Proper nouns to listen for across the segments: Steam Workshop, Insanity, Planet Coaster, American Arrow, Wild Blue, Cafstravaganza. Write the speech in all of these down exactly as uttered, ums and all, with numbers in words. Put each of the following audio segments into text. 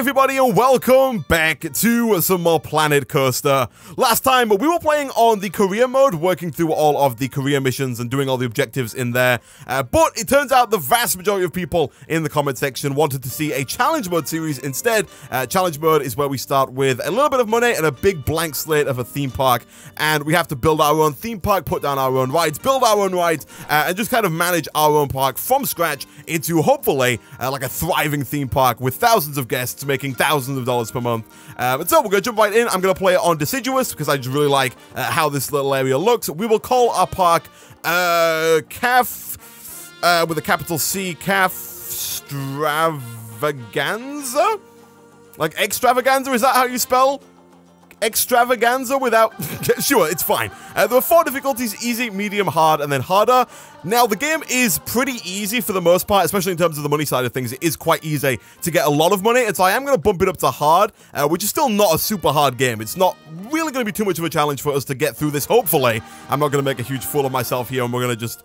everybody, and welcome back to some more Planet Coaster. Last time, we were playing on the career mode, working through all of the career missions and doing all the objectives in there. Uh, but it turns out the vast majority of people in the comment section wanted to see a challenge mode series instead. Uh, challenge mode is where we start with a little bit of money and a big blank slate of a theme park. And we have to build our own theme park, put down our own rides, build our own rides, uh, and just kind of manage our own park from scratch into, hopefully, uh, like a thriving theme park with thousands of guests making thousands of dollars per month. Uh, but so we're going to jump right in. I'm going to play it on Deciduous because I just really like uh, how this little area looks. We will call our park uh, Caf, uh, with a capital C, Cafstravaganza? Like extravaganza, is that how you spell? Extravaganza without... Sure, it's fine. Uh, there are four difficulties: easy, medium, hard, and then harder. Now, the game is pretty easy for the most part, especially in terms of the money side of things. It is quite easy to get a lot of money, and so I am going to bump it up to hard, uh, which is still not a super hard game. It's not really going to be too much of a challenge for us to get through this, hopefully. I'm not going to make a huge fool of myself here, and we're going to just...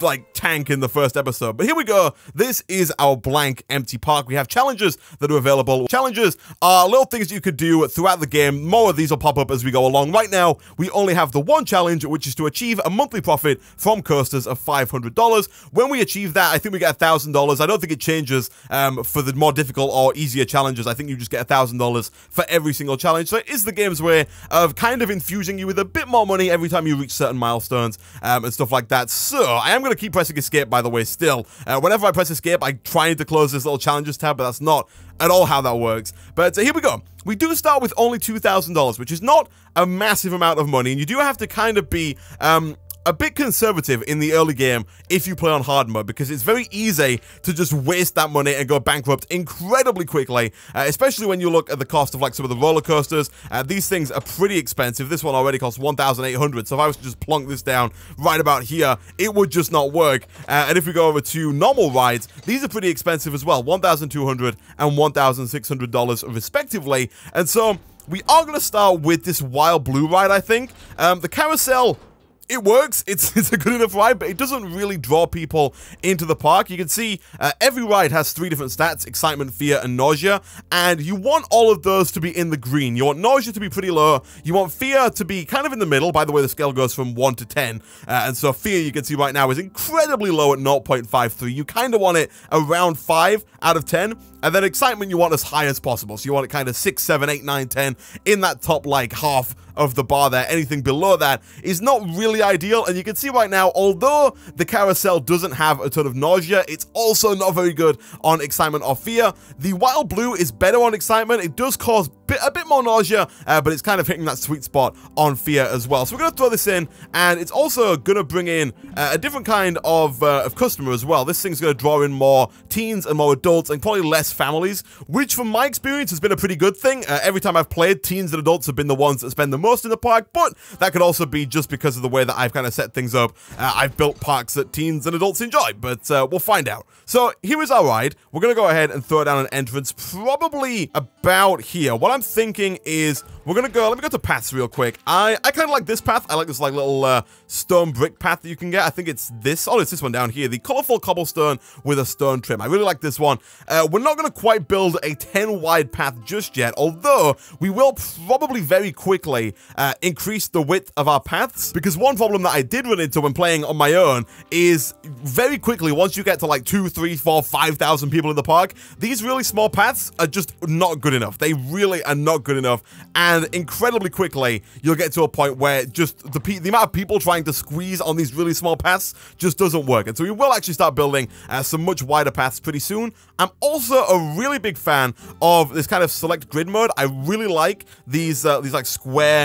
like tank in the first episode. But here we go. This is our blank empty park. We have challenges that are available. Challenges are little things you could do throughout the game. More of these will pop up as we go along. Right now, we only have the one challenge, which is to achieve a monthly profit from coasters of five hundred dollars. When we achieve that, I think we get one thousand dollars. I don't think it changes um, for the more difficult or easier challenges. I think you just get one thousand dollars for every single challenge. So it is the game's way of kind of infusing you with a bit more money every time you reach certain milestones um, and stuff like that. So I I'm going to keep pressing escape, by the way, still. Uh, whenever I press escape, I try to close this little challenges tab, but that's not at all how that works. But uh, here we go. We do start with only two thousand dollars, which is not a massive amount of money, and you do have to kind of be... Um, a bit conservative in the early game if you play on hard mode, because it's very easy to just waste that money and go bankrupt incredibly quickly, uh, especially when you look at the cost of like some of the roller coasters. Uh, these things are pretty expensive. This one already costs one thousand eight hundred dollars, so if I was to just plonk this down right about here, it would just not work. Uh, and if we go over to normal rides, these are pretty expensive as well, one thousand two hundred dollars and one thousand six hundred dollars respectively. And so we are going to start with this Wild Blue ride, I think. Um, the carousel... it works, it's, it's a good enough ride, but it doesn't really draw people into the park. You can see uh, every ride has three different stats: excitement, fear, and nausea, and you want all of those to be in the green. You want nausea to be pretty low, you want fear to be kind of in the middle. By the way, the scale goes from one to ten, uh, and so fear, you can see right now, is incredibly low at zero point five three. You kind of want it around five out of ten, and then excitement you want as high as possible, so you want it kind of six, seven, eight, nine, ten, in that top like half of the bar there. Anything below that is not really ideal, and you can see right now, although the carousel doesn't have a ton of nausea, it's also not very good on excitement or fear. The Wild Blue is better on excitement. It does cause bit, a bit more nausea, uh, but it's kind of hitting that sweet spot on fear as well. So we're going to throw this in, and it's also going to bring in uh, a different kind of, uh, of customer as well. This thing's going to draw in more teens and more adults and probably less families, which from my experience has been a pretty good thing. Uh, every time I've played, teens and adults have been the ones that spend the most in the park, but that could also be just because of the way that I've kind of set things up. Uh, I've built parks that teens and adults enjoy, but uh, we'll find out. So here is our ride. We're going to go ahead and throw down an entrance probably about here. What I'm thinking is we're going to go, let me go to paths real quick. I, I kind of like this path. I like this like little uh, stone brick path that you can get. I think it's this, oh, it's this one down here, the colorful cobblestone with a stone trim. I really like this one. Uh, we're not going to quite build a ten wide path just yet, although we will probably very quickly Uh, increase the width of our paths, because one problem that I did run into when playing on my own is very quickly, once you get to like two, three, four, five thousand people in the park, these really small paths are just not good enough. They really are not good enough, and incredibly quickly you'll get to a point where just the, pe the amount of people trying to squeeze on these really small paths just doesn't work. And so we will actually start building uh, some much wider paths pretty soon. I'm also a really big fan of this kind of select grid mode. I really like these uh, these like square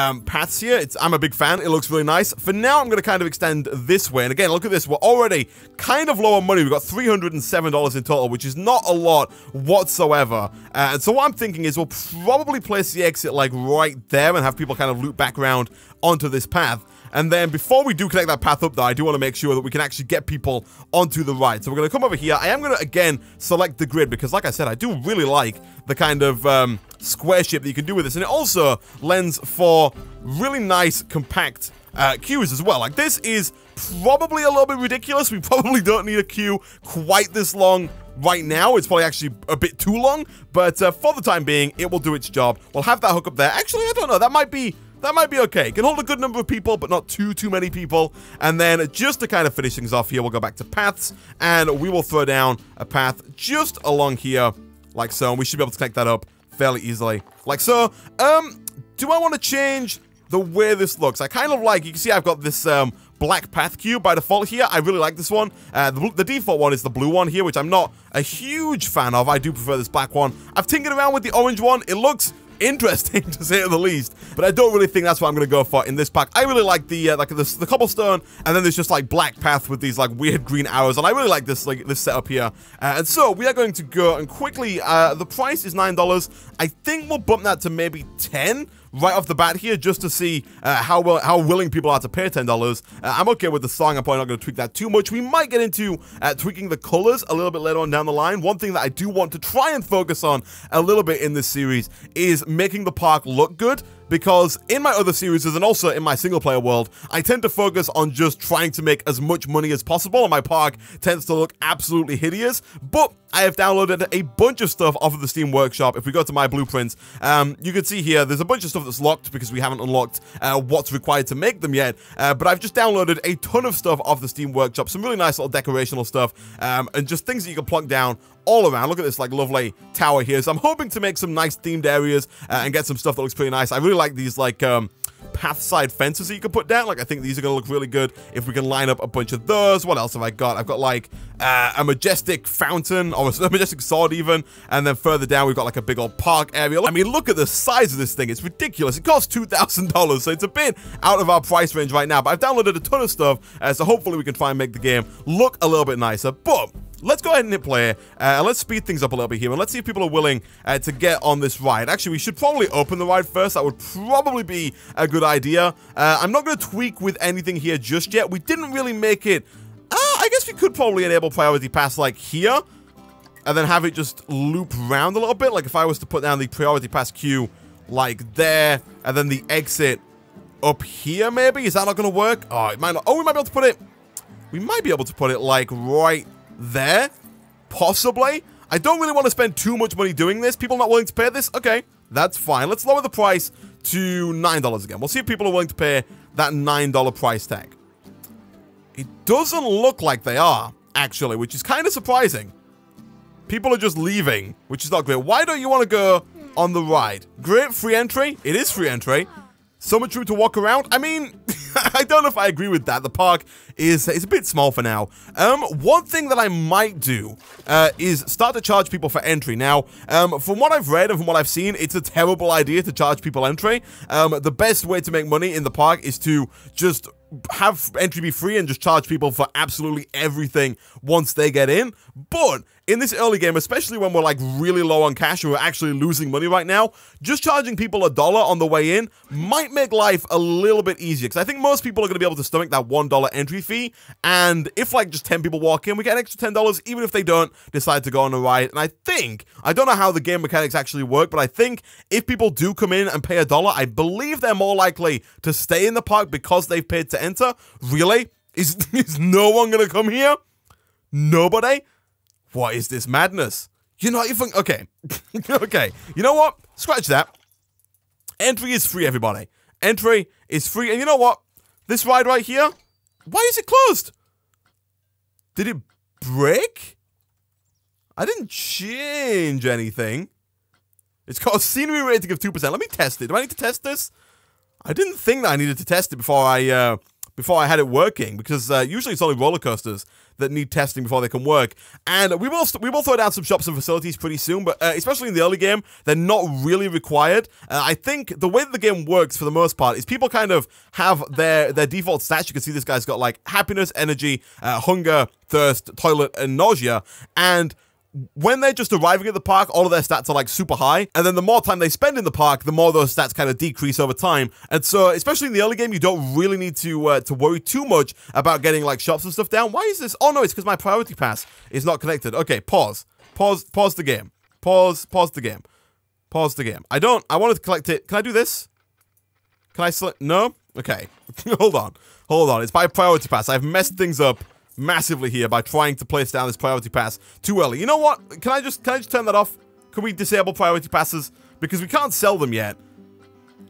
Um, paths here. It's, I'm a big fan. It looks really nice. For now, I'm going to kind of extend this way. And again, look at this. We're already kind of low on money. We've got three hundred seven dollars in total, which is not a lot whatsoever. Uh, and so what I'm thinking is we'll probably place the exit like right there and have people kind of loop back around onto this path. And then before we do connect that path up, though, I do want to make sure that we can actually get people onto the ride. So we're going to come over here. I am going to, again, select the grid because, like I said, I do really like the kind of um, square shape that you can do with this. And it also lends for really nice, compact uh, queues as well. Like, this is probably a little bit ridiculous. We probably don't need a queue quite this long right now, it's probably actually a bit too long, but uh, for the time being, it will do its job. We'll have that hook up there. Actually, I don't know. That might be... That might be okay. It can hold a good number of people, but not too, too many people. And then just to kind of finish things off here, we'll go back to paths, and we will throw down a path just along here, like so. And we should be able to connect that up fairly easily, like so. Um, do I want to change the way this looks? I kind of like, you can see I've got this um, black path cube by default here. I really like this one. Uh, the, the default one is the blue one here, which I'm not a huge fan of. I do prefer this black one. I've tinkered around with the orange one. It looks interesting, to say the least, but I don't really think that's what I'm gonna go for in this pack. I really like the uh, like the, the cobblestone, and then there's just like black path with these like weird green arrows, and I really like this like this setup here. Uh, and so we are going to go and quickly. Uh, the price is nine dollars. I think we'll bump that to maybe ten. Right off the bat here, just to see uh, how well, how willing people are to pay ten dollars. Uh, I'm okay with the song. I'm probably not going to tweak that too much. We might get into uh, tweaking the colors a little bit later on down the line. One thing that I do want to try and focus on a little bit in this series is making the park look good. Because in my other series, and also in my single-player world, I tend to focus on just trying to make as much money as possible, and my park tends to look absolutely hideous. But I have downloaded a bunch of stuff off of the Steam Workshop. If we go to my blueprints, um, you can see here, there's a bunch of stuff that's locked because we haven't unlocked uh, what's required to make them yet. Uh, but I've just downloaded a ton of stuff off the Steam Workshop, some really nice little decorational stuff, um, and just things that you can plunk down all around. Look at this like lovely tower here. So I'm hoping to make some nice themed areas uh, and get some stuff that looks pretty nice. I really like these like um, path side fences that you can put down. Like I think these are gonna look really good if we can line up a bunch of those. What else have I got? I've got like uh, a majestic fountain or a majestic sword even. And then further down we've got like a big old park area. I mean, look at the size of this thing. It's ridiculous. It costs two thousand dollars. So it's a bit out of our price range right now, but I've downloaded a ton of stuff. Uh, so hopefully we can try and make the game look a little bit nicer. But let's go ahead and hit play, uh, and let's speed things up a little bit here, and let's see if people are willing uh, to get on this ride. Actually, we should probably open the ride first. That would probably be a good idea. Uh, I'm not going to tweak with anything here just yet. We didn't really make it... Uh, I guess we could probably enable priority pass, like, here, and then have it just loop around a little bit. Like, if I was to put down the priority pass queue, like, there, and then the exit up here, maybe? Is that not going to work? Oh, it might not. Oh, we might be able to put it... We might be able to put it, like, right... there, possibly. I don't really want to spend too much money doing this. People not willing to pay this? Okay, that's fine. Let's lower the price to nine dollars again. We'll see if people are willing to pay that nine dollar price tag. It doesn't look like they are, actually, which is kind of surprising. People are just leaving, which is not great. Why don't you want to go on the ride? Great free entry. It is free entry. So much room to walk around. I mean... I don't know if I agree with that. The park is it's a bit small for now. Um, one thing that I might do uh, is start to charge people for entry. Now, um, from what I've read and from what I've seen, it's a terrible idea to charge people entry. Um, the best way to make money in the park is to just have entry be free and just charge people for absolutely everything once they get in. But in this early game, especially when we're like really low on cash and we're actually losing money right now, just charging people a dollar on the way in might make life a little bit easier, because I think most people are going to be able to stomach that one dollar entry fee. And if like just ten people walk in, we get an extra ten dollars, even if they don't decide to go on a ride. And I think, I don't know how the game mechanics actually work, but I think if people do come in and pay a dollar, I believe they're more likely to stay in the park because they've paid to enter. Really? Is, is no one gonna come here? Nobody? What is this madness? You're not even... Okay. Okay. You know what? Scratch that. Entry is free, everybody. Entry is free. And you know what? This ride right here, why is it closed? Did it break? I didn't change anything. It's got a scenery rating of two percent. Let me test it. Do I need to test this? I didn't think that I needed to test it before I... Uh, before I had it working, because uh, usually it's only roller coasters that need testing before they can work. And we will st we will throw down some shops and facilities pretty soon, but uh, especially in the early game, they're not really required. Uh, I think the way that the game works for the most part is people kind of have their, their default stats. You can see this guy's got like happiness, energy, uh, hunger, thirst, toilet, and nausea. And when they're just arriving at the park, all of their stats are like super high, and then the more time they spend in the park, the more those stats kind of decrease over time. And so, especially in the early game, you don't really need to uh, to worry too much about getting like shops and stuff down. Why is this? Oh no, it's because my priority pass is not connected. Okay, pause, pause, pause the game, pause, pause the game, pause the game. I don't. I wanted to collect it. Can I do this? Can I? Sl no. Okay. hold on, hold on. It's by priority pass. I've messed things up massively here by trying to place down this priority pass too early. You know what? Can I just can I just turn that off? Can we disable priority passes? Because we can't sell them yet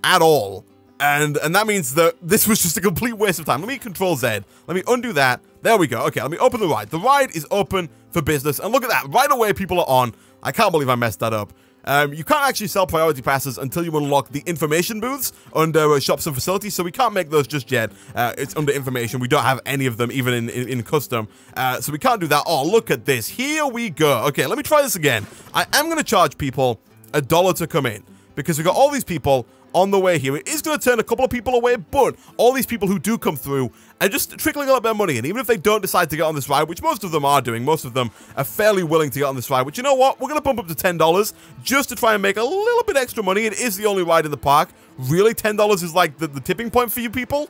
at all. And and that means that this was just a complete waste of time. Let me control Z. Let me undo that. There we go. Okay, let me open the ride. The ride is open for business. And look at that. Right away, people are on. I can't believe I messed that up. Um, you can't actually sell priority passes until you unlock the information booths under uh, shops and facilities, so we can't make those just yet. Uh, it's under information. We don't have any of them, even in, in, in custom, uh, so we can't do that. Oh, look at this. Here we go. Okay, let me try this again. I am going to charge people a dollar to come in, because we've got all these people on the way here. It is going to turn a couple of people away, but all these people who do come through are just trickling a lot of money in. Even if they don't decide to get on this ride, which most of them are doing, most of them are fairly willing to get on this ride, which, you know what, we're going to bump up to ten dollars just to try and make a little bit extra money. It is the only ride in the park. Really, ten dollars is like the, the tipping point for you people?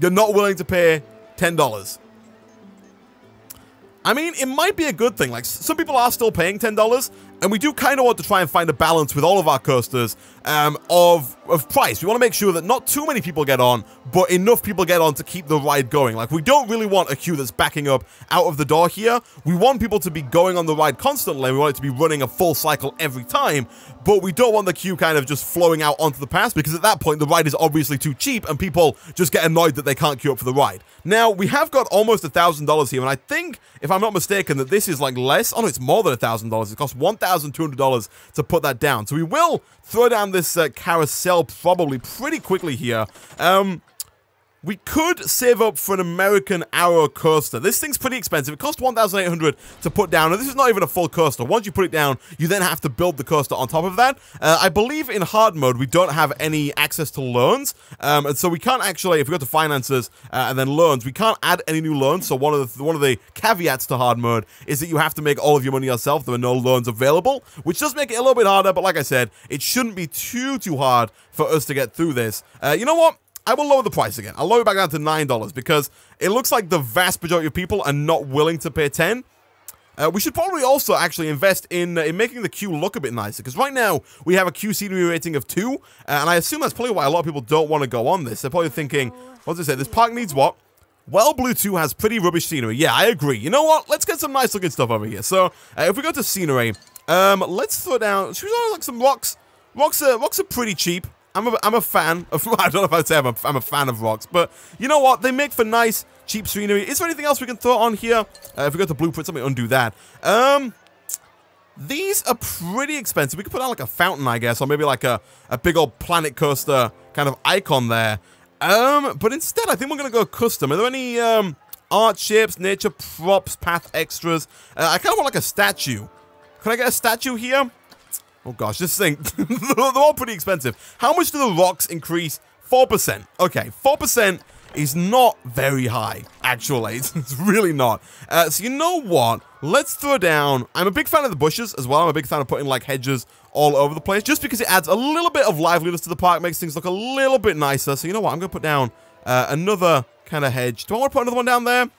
You're not willing to pay ten dollars. I mean, it might be a good thing. Like, some people are still paying ten dollars, and we do kind of want to try and find a balance with all of our coasters um, of, of price. We want to make sure that not too many people get on, but enough people get on to keep the ride going. Like, we don't really want a queue that's backing up out of the door here. We want people to be going on the ride constantly. We want it to be running a full cycle every time, but we don't want the queue kind of just flowing out onto the pass, because at that point, the ride is obviously too cheap, and people just get annoyed that they can't queue up for the ride. Now, we have got almost one thousand dollars here, and I think, if I I'm not mistaken, that this is like less. Oh no, it's more than a thousand dollars. It costs one thousand two hundred dollars to put that down. So we will throw down this uh, carousel probably pretty quickly here. Um, we could save up for an American Arrow coaster. This thing's pretty expensive. It costs one thousand eight hundred to put down, and this is not even a full coaster. Once you put it down, you then have to build the coaster on top of that. Uh, I believe in hard mode we don't have any access to loans, um, and so we can't actually. If we go to finances uh, and then loans, we can't add any new loans. So one of the one of the caveats to hard mode is that you have to make all of your money yourself. There are no loans available, which does make it a little bit harder. But like I said, it shouldn't be too too hard for us to get through this. Uh, you know what? I will lower the price again. I'll lower it back down to nine dollars because it looks like the vast majority of people are not willing to pay ten dollars. Uh, we should probably also actually invest in, uh, in making the queue look a bit nicer, because right now we have a queue scenery rating of two, uh, and I assume that's probably why a lot of people don't want to go on this. They're probably thinking, what's it say? This park needs what? Wild Blue two has pretty rubbish scenery. Yeah, I agree. You know what? Let's get some nice looking stuff over here. So uh, if we go to scenery, um, let's throw down, should we throw down like some rocks? Rocks are, rocks are pretty cheap. I'm a, I'm a fan of, I don't know if I'd say I'm a, I'm a fan of rocks, but you know what? They make for nice, cheap scenery. Is there anything else we can throw on here? Uh, if we go to blueprints, let me undo that. Um, these are pretty expensive. We could put out like a fountain, I guess, or maybe like a, a big old Planet Coaster kind of icon there. Um, but instead, I think we're going to go custom. Are there any um, art shapes, nature props, path extras? Uh, I kind of want like a statue. Can I get a statue here? Oh gosh, this thing, they're all pretty expensive. How much do the rocks increase? four percent. Okay, four percent is not very high, actually. It's, it's really not. Uh, so you know what? Let's throw down, I'm a big fan of the bushes as well. I'm a big fan of putting like hedges all over the place, just because it adds a little bit of liveliness to the park, makes things look a little bit nicer. So you know what? I'm going to put down uh, another kind of hedge. Do I want to put another one down there?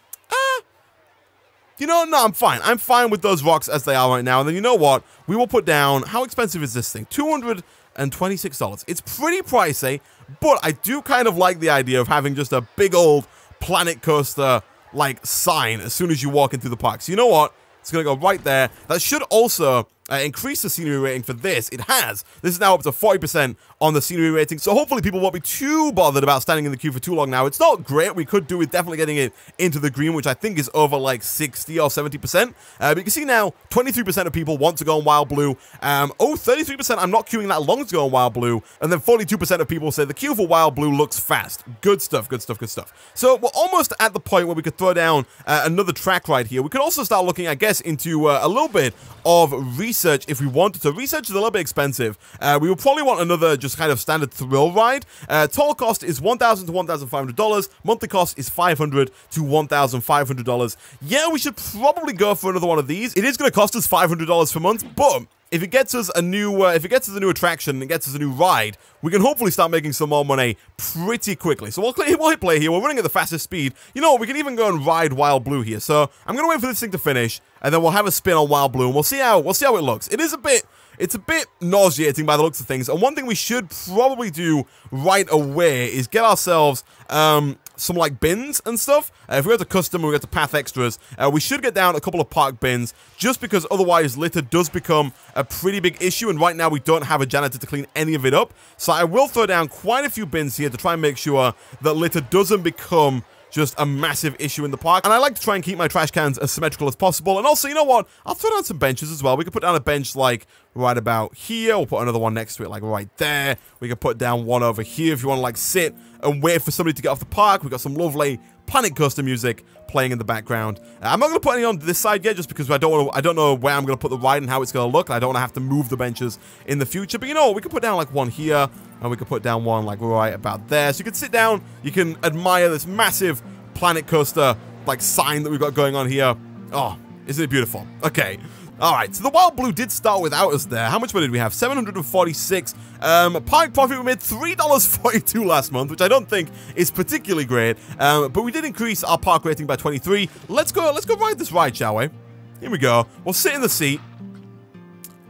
You know, no, I'm fine. I'm fine with those rocks as they are right now. And then you know what? We will put down, how expensive is this thing? two hundred twenty-six dollars. It's pretty pricey, but I do kind of like the idea of having just a big old Planet Coaster, like, sign as soon as you walk into the park. So you know what? It's going to go right there. That should also uh, increase the scenery rating for this. It has. This is now up to forty percent on the scenery rating. So hopefully people won't be too bothered about standing in the queue for too long now. It's not great. We could do with definitely getting it into the green, which I think is over like sixty or seventy percent. Uh, but you can see now twenty-three percent of people want to go on Wild Blue. Um, oh, thirty-three percent. I'm not queuing that long to go on Wild Blue. And then forty-two percent of people say the queue for Wild Blue looks fast. Good stuff, good stuff, good stuff. So we're almost at the point where we could throw down uh, another track right here. We could also start looking, I guess, into uh, a little bit of research if we wanted to. Research is a little bit expensive. Uh, we will probably want another just kind of standard thrill ride. Uh, total cost is one thousand to one thousand five hundred dollars. Monthly cost is five hundred to one thousand five hundred dollars. Yeah, we should probably go for another one of these. It is going to cost us five hundred dollars per month, but if it gets us a new, uh, if it gets us a new attraction, it gets us a new ride, we can hopefully start making some more money pretty quickly. So we'll, we'll hit play here. We're running at the fastest speed. You know what? We can even go and ride Wild Blue here. So I'm gonna wait for this thing to finish, and then we'll have a spin on Wild Blue, and we'll see how we'll see how it looks. It is a bit. It's a bit nauseating by the looks of things, and one thing we should probably do right away is get ourselves um, some like bins and stuff. Uh, if we go to custom, we go to path extras. Uh, we should get down a couple of park bins, just because otherwise litter does become a pretty big issue. And right now we don't have a janitor to clean any of it up. So I will throw down quite a few bins here to try and make sure that litter doesn't become just a massive issue in the park. And I like to try and keep my trash cans as symmetrical as possible. And also, you know what? I'll throw down some benches as well. We could put down a bench like right about here. We'll put another one next to it like right there. We could put down one over here if you want to like sit and wait for somebody to get off the park. We've got some lovely Planet Coaster music playing in the background. Uh, I'm not going to put any on this side yet, just because I don't want to, I don't know where I'm going to put the ride and how it's going to look. And I don't want to have to move the benches in the future. But you know what? We could put down like one here, and we could put down one like right about there. So you can sit down, you can admire this massive Planet Coaster like sign that we've got going on here. Oh, isn't it beautiful? Okay. All right, so the Wild Blue did start without us there. How much money did we have? seven hundred forty-six. Um, park profit, we made three dollars and forty-two cents last month, which I don't think is particularly great. Um, but we did increase our park rating by twenty-three. Let's go, let's go ride this ride, shall we? Here we go. We'll sit in the seat.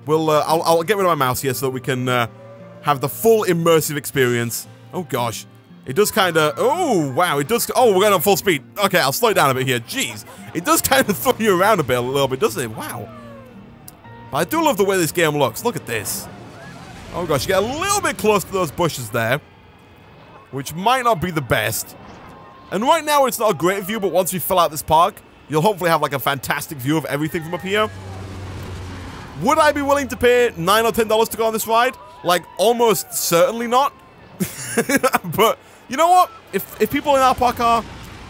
We'll, uh, I'll, I'll get rid of my mouse here so that we can uh, have the full immersive experience. Oh, gosh. It does kind of, oh, wow, it does, oh, we're going on full speed. Okay, I'll slow down a bit here. Jeez. It does kind of throw you around a bit, a little bit, doesn't it? Wow. But I do love the way this game looks. Look at this. Oh, gosh. You get a little bit close to those bushes there, which might not be the best. And right now, it's not a great view, but once we fill out this park, you'll hopefully have, like, a fantastic view of everything from up here. Would I be willing to pay nine or ten dollars to go on this ride? Like, almost certainly not. But you know what? If, if people in our park are,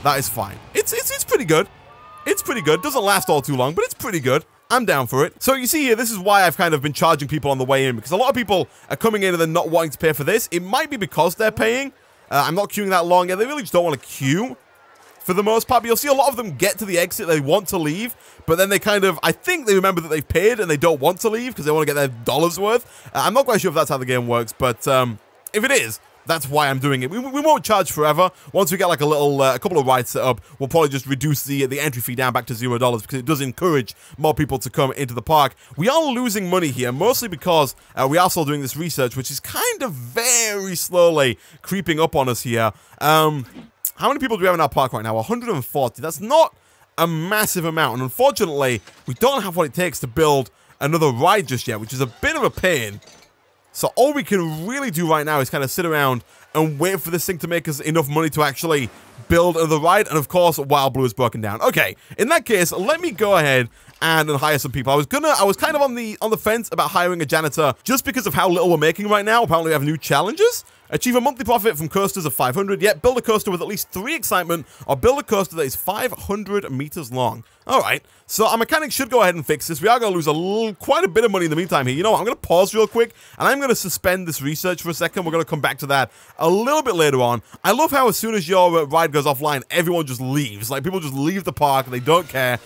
that is fine. It's, it's, it's pretty good. It's pretty good. Doesn't last all too long, but it's pretty good. I'm down for it. So you see here, this is why I've kind of been charging people on the way in, because a lot of people are coming in and they're not wanting to pay for this. It might be because they're paying. Uh, I'm not queuing that long. Yeah, they really just don't want to queue for the most part. But you'll see a lot of them get to the exit. They want to leave, but then they kind of, I think they remember that they've paid and they don't want to leave because they want to get their dollars worth. Uh, I'm not quite sure if that's how the game works, but um, if it is, that's why I'm doing it. We, we won't charge forever. Once we get like a little, uh, a couple of rides set up, we'll probably just reduce the the entry fee down back to zero dollars because it does encourage more people to come into the park. We are losing money here, mostly because uh, we are still doing this research, which is kind of very slowly creeping up on us here. Um, how many people do we have in our park right now? one hundred forty. That's not a massive amount, and unfortunately, we don't have what it takes to build another ride just yet, which is a bit of a pain. So all we can really do right now is kind of sit around and wait for this thing to make us enough money to actually build another ride. And of course, Wild Blue is broken down. Okay, in that case, let me go ahead and hire some people. I was gonna, I was kind of on the on the fence about hiring a janitor just because of how little we're making right now. Apparently, we have new challenges. Achieve a monthly profit from coasters of five hundred. Yet build a coaster with at least three excitement, or build a coaster that is five hundred meters long. All right, so our mechanic should go ahead and fix this. We are going to lose a little, quite a bit of money in the meantime here. You know what? I'm going to pause real quick, and I'm going to suspend this research for a second. We're going to come back to that a little bit later on. I love how as soon as your ride goes offline, everyone just leaves. Like, people just leave the park, and they don't care.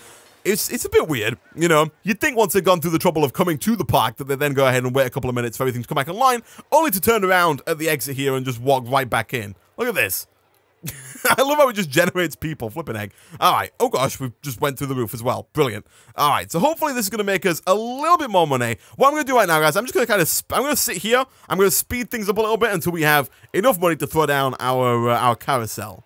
It's, it's a bit weird, you know. You'd think once they've gone through the trouble of coming to the park that they then go ahead and wait a couple of minutes for everything to come back online, only to turn around at the exit here and just walk right back in. Look at this. I love how it just generates people. Flipping egg. All right. Oh, gosh. We just went through the roof as well. Brilliant. All right. So hopefully this is going to make us a little bit more money. What I'm going to do right now, guys, I'm just going to kind of, I'm going to sit here. I'm going to speed things up a little bit until we have enough money to throw down our, uh, our carousel.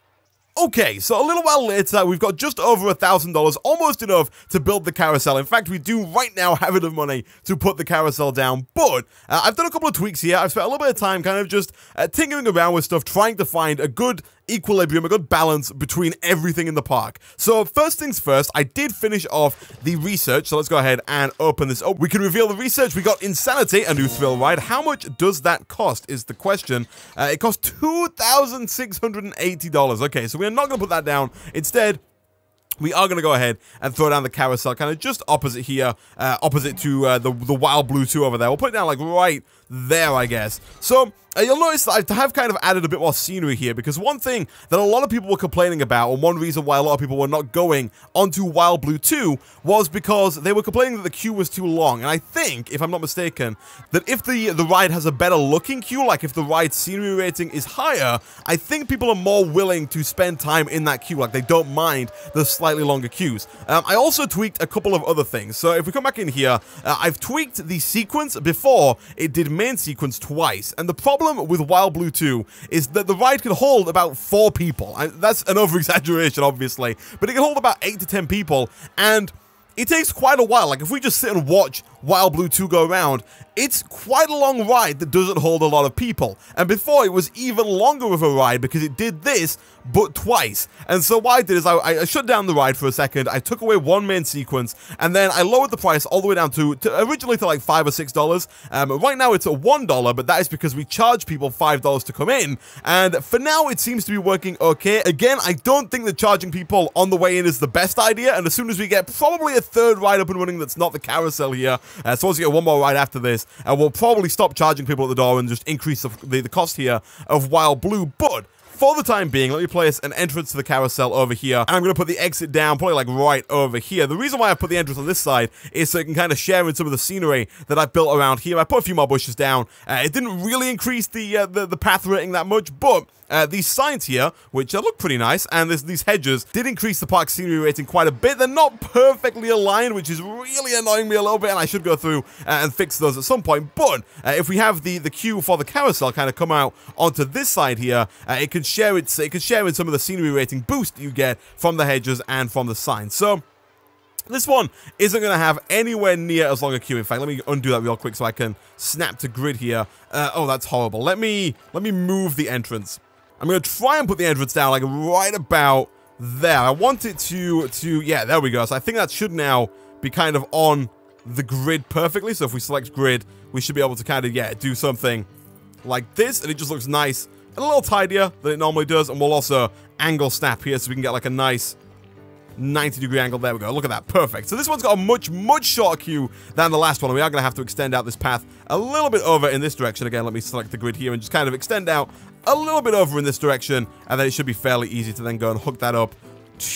Okay, so a little while later, we've got just over one thousand dollars, almost enough to build the carousel. In fact, we do right now have enough money to put the carousel down, but uh, I've done a couple of tweaks here. I've spent a little bit of time kind of just uh, tinkering around with stuff, trying to find a good equilibrium, a good balance between everything in the park. So first things first, I did finish off the research, so let's go ahead and open this up. We can reveal the research. We got Insanity, a new thrill ride. How much does that cost is the question. Uh, it cost two thousand six hundred eighty dollars. Okay, so we're not going to put that down. Instead, we are going to go ahead and throw down the carousel, kind of just opposite here, uh, opposite to uh, the, the Wild Blue two over there. We'll put it down like right there, I guess. So uh, you'll notice that I have kind of added a bit more scenery here, because one thing that a lot of people were complaining about, and one reason why a lot of people were not going onto Wild Blue two, was because they were complaining that the queue was too long. And I think, if I'm not mistaken, that if the, the ride has a better looking queue, like if the ride's scenery rating is higher, I think people are more willing to spend time in that queue. Like, they don't mind the slight slightly longer queues. Um, I also tweaked a couple of other things. So if we come back in here, uh, I've tweaked the sequence. Before, it did main sequence twice. And the problem with Wild Blue two is that the ride can hold about four people. I, that's an over-exaggeration, obviously. But it can hold about eight to ten people. And it takes quite a while. Like, if we just sit and watch Wild Blue two go around, it's quite a long ride that doesn't hold a lot of people. And before, it was even longer of a ride because it did this, but twice. And so what I did is I, I shut down the ride for a second, I took away one main sequence, and then I lowered the price all the way down to, to originally to like five or six dollars. Um, right now it's at one dollar, but that is because we charge people five dollars to come in. And for now, it seems to be working okay. Again, I don't think that charging people on the way in is the best idea, and as soon as we get probably a third ride up and running that's not the carousel here, uh, so once we get one more ride after this, uh, we'll probably stop charging people at the door and just increase the, the, the cost here of Wild Blue. But for the time being, let me place an entrance to the carousel over here, and I'm going to put the exit down, probably like right over here. The reason why I put the entrance on this side is so it can kind of share in some of the scenery that I've built around here. I put a few more bushes down. Uh, it didn't really increase the, uh, the, the path rating that much, but Uh, these signs here, which uh, look pretty nice, and this, these hedges did increase the park scenery rating quite a bit. They're not perfectly aligned, which is really annoying me a little bit, and I should go through uh, and fix those at some point. But uh, if we have the the queue for the carousel kind of come out onto this side here, uh, it can share its it can share in some of the scenery rating boost that you get from the hedges and from the signs. So this one isn't going to have anywhere near as long a queue. In fact, let me undo that real quick so I can snap to grid here. Uh, oh, that's horrible. Let me let me move the entrance. I'm going to try and put the entrance down, like, right about there. I want it to, to, yeah, there we go. So I think that should now be kind of on the grid perfectly. So if we select grid, we should be able to kind of, yeah, do something like this. And it just looks nice and a little tidier than it normally does. And we'll also angle snap here so we can get, like, a nice ninety degree angle. There we go. Look at that. Perfect. So this one's got a much, much shorter queue than the last one. We are going to have to extend out this path a little bit over in this direction. Again, let me select the grid here and just kind of extend out a little bit over in this direction, and then it should be fairly easy to then go and hook that up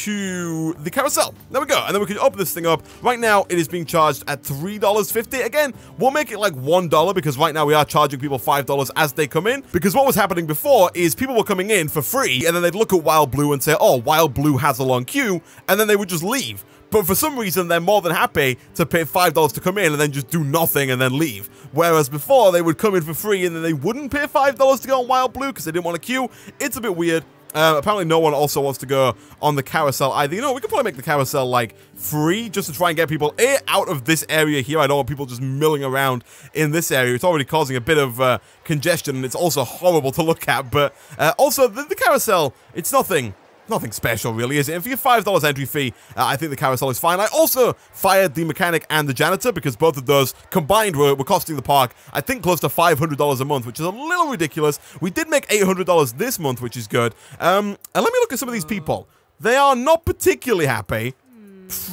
to the carousel. There we go. And then we can open this thing up. Right now, it is being charged at three dollars and fifty cents. Again, we'll make it like one dollar because right now we are charging people five dollars as they come in. Because what was happening before is people were coming in for free, and then they'd look at Wild Blue and say, oh, Wild Blue has a long queue, and then they would just leave. But for some reason, they're more than happy to pay five dollars to come in and then just do nothing and then leave. Whereas before, they would come in for free and then they wouldn't pay five dollars to go on Wild Blue because they didn't want to queue. It's a bit weird. Uh, apparently, no one also wants to go on the carousel either. You know, we could probably make the carousel, like, free just to try and get people A, out of this area here. I don't want people just milling around in this area. It's already causing a bit of uh, congestion, and it's also horrible to look at. But uh, also, the, the carousel, it's nothing. Nothing special, really, is it? And for your five dollar entry fee, uh, I think the carousel is fine. I also fired the mechanic and the janitor because both of those combined were, were costing the park, I think, close to five hundred dollars a month, which is a little ridiculous. We did make eight hundred dollars this month, which is good. Um, and let me look at some of these people. They are not particularly happy.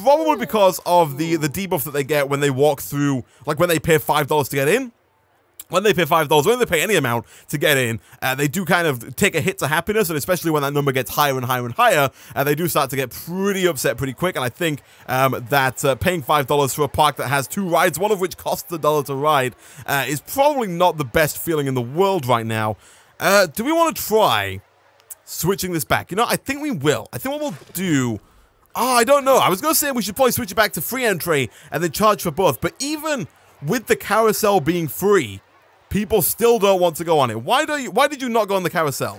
Probably because of the, the debuff that they get when they walk through, like when they pay five dollars to get in. When they pay five dollars, when they pay any amount to get in, uh, they do kind of take a hit to happiness, and especially when that number gets higher and higher and higher, uh, they do start to get pretty upset pretty quick. And I think um, that uh, paying five dollars for a park that has two rides, one of which costs a dollar to ride, uh, is probably not the best feeling in the world right now. Uh, do we want to try switching this back? You know, I think we will. I think what we'll do... Oh, I don't know. I was going to say we should probably switch it back to free entry and then charge for both. But even with the carousel being free, people still don't want to go on it. Why do you? Why did you not go on the carousel?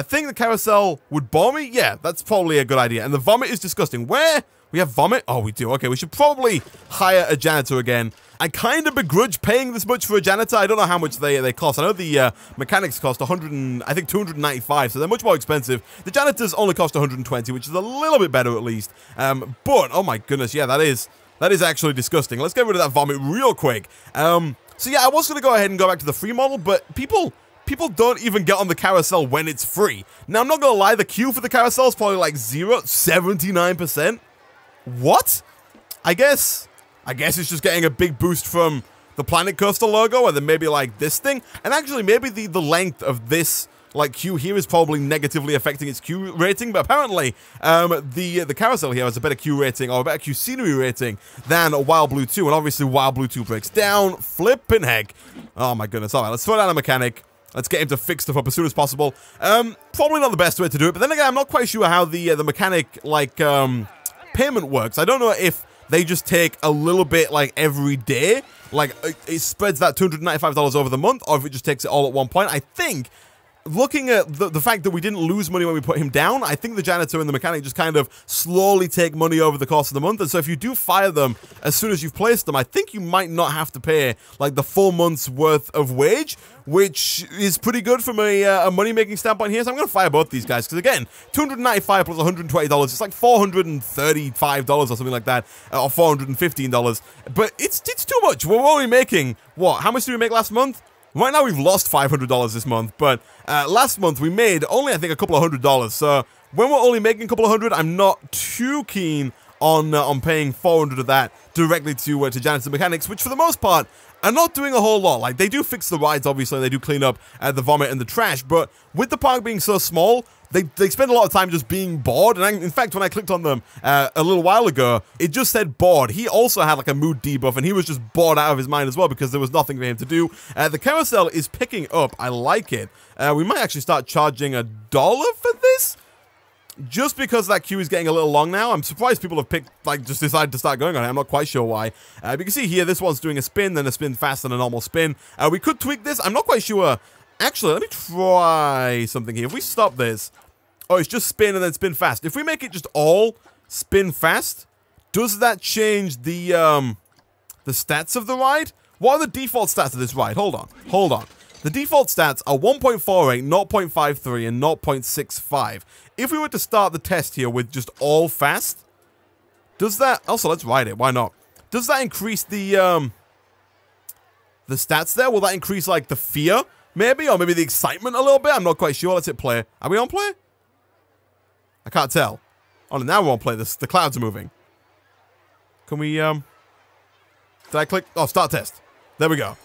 I think the carousel would bore me. Yeah, that's probably a good idea. And the vomit is disgusting. Where? We have vomit? Oh, we do. Okay, we should probably hire a janitor again. I kind of begrudge paying this much for a janitor. I don't know how much they, they cost. I know the uh, mechanics cost one hundred and, I think two hundred ninety-five, so they're much more expensive. The janitors only cost one hundred twenty, which is a little bit better at least. Um, but, oh my goodness, yeah, that is, that is actually disgusting. Let's get rid of that vomit real quick. Um... So yeah, I was going to go ahead and go back to the free model, but people people don't even get on the carousel when it's free. Now, I'm not going to lie, the queue for the carousel is probably like zero, seventy-nine percent. What? I guess, I guess it's just getting a big boost from the Planet Coaster logo, and then maybe like this thing. And actually, maybe the, the length of this like queue here is probably negatively affecting its queue rating, but apparently um, the the carousel here has a better queue rating, or a better queue scenery rating, than Wild Blue two, and obviously Wild Blue two breaks down. Flippin' heck. Oh my goodness. All right, let's throw down a mechanic. Let's get him to fix stuff up as soon as possible. Um, probably not the best way to do it, but then again, I'm not quite sure how the uh, the mechanic, like, um, payment works. I don't know if they just take a little bit, like, every day. Like, it, it spreads that two hundred ninety-five dollars over the month, or if it just takes it all at one point. I think, looking at the, the fact that we didn't lose money when we put him down, I think the janitor and the mechanic just kind of slowly take money over the course of the month. And so if you do fire them as soon as you've placed them, I think you might not have to pay like the four months worth of wage, which is pretty good from a, uh, a money-making standpoint here. So I'm going to fire both these guys because, again, two hundred ninety-five dollars plus one hundred twenty dollars, it's like four hundred thirty-five dollars or something like that, or four hundred fifteen dollars. But it's, it's too much. We're only making, what, how much did we make last month? Right now, we've lost five hundred dollars this month, but uh, last month we made only, I think, a couple of hundred dollars. So when we're only making a couple of hundred, I'm not too keen on uh, on paying four hundred of that directly to uh, to janitor mechanics, which for the most part are not doing a whole lot. Like, they do fix the rides, obviously, and they do clean up uh, the vomit and the trash, but with the park being so small, They, they spend a lot of time just being bored. And I, in fact, when I clicked on them uh, a little while ago, it just said bored. He also had like a mood debuff, and he was just bored out of his mind as well because there was nothing for him to do. Uh, the carousel is picking up. I like it. Uh, we might actually start charging a dollar for this. Just because that queue is getting a little long now. I'm surprised people have picked, like, just decided to start going on it. I'm not quite sure why. Uh, but you can see here, this one's doing a spin, then a spin fast, and a normal spin. Uh, we could tweak this. I'm not quite sure. Actually, let me try something here. If we stop this, oh, it's just spin and then spin fast. If we make it just all spin fast, does that change the um, the stats of the ride? What are the default stats of this ride? Hold on, hold on. The default stats are one point four eight, zero point five three, and zero point six five. If we were to start the test here with just all fast, does that... Also, let's ride it. Why not? Does that increase the um, the stats there? Will that increase, like, the fear? Maybe, or maybe the excitement a little bit. I'm not quite sure. Let's hit play. Are we on play? I can't tell. Oh, now we're on play. This, the clouds are moving. Can we, um... Did I click? Oh, start test. There we go.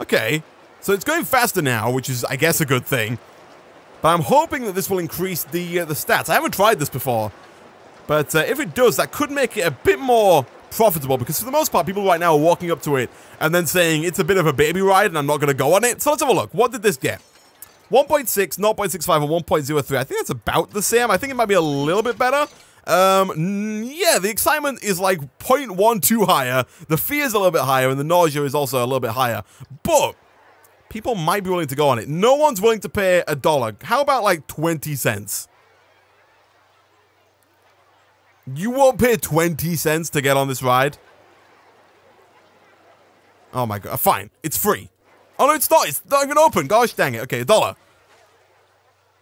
Okay. So it's going faster now, which is, I guess, a good thing. But I'm hoping that this will increase the, uh, the stats. I haven't tried this before. But uh, if it does, that could make it a bit more profitable, because for the most part people right now are walking up to it and then saying it's a bit of a baby ride and I'm not going to go on it. So let's have a look. What did this get? one point six, zero point six five, and one point zero three. I think that's about the same. I think it might be a little bit better. Um, yeah, the excitement is like zero point one two higher, the fear is a little bit higher, and the nausea is also a little bit higher, but people might be willing to go on it. No one's willing to pay a dollar. How about like twenty cents? You won't pay twenty cents to get on this ride? Oh my god, fine. It's free. Oh no, it's not. It's not even open. Gosh dang it. Okay, a dollar.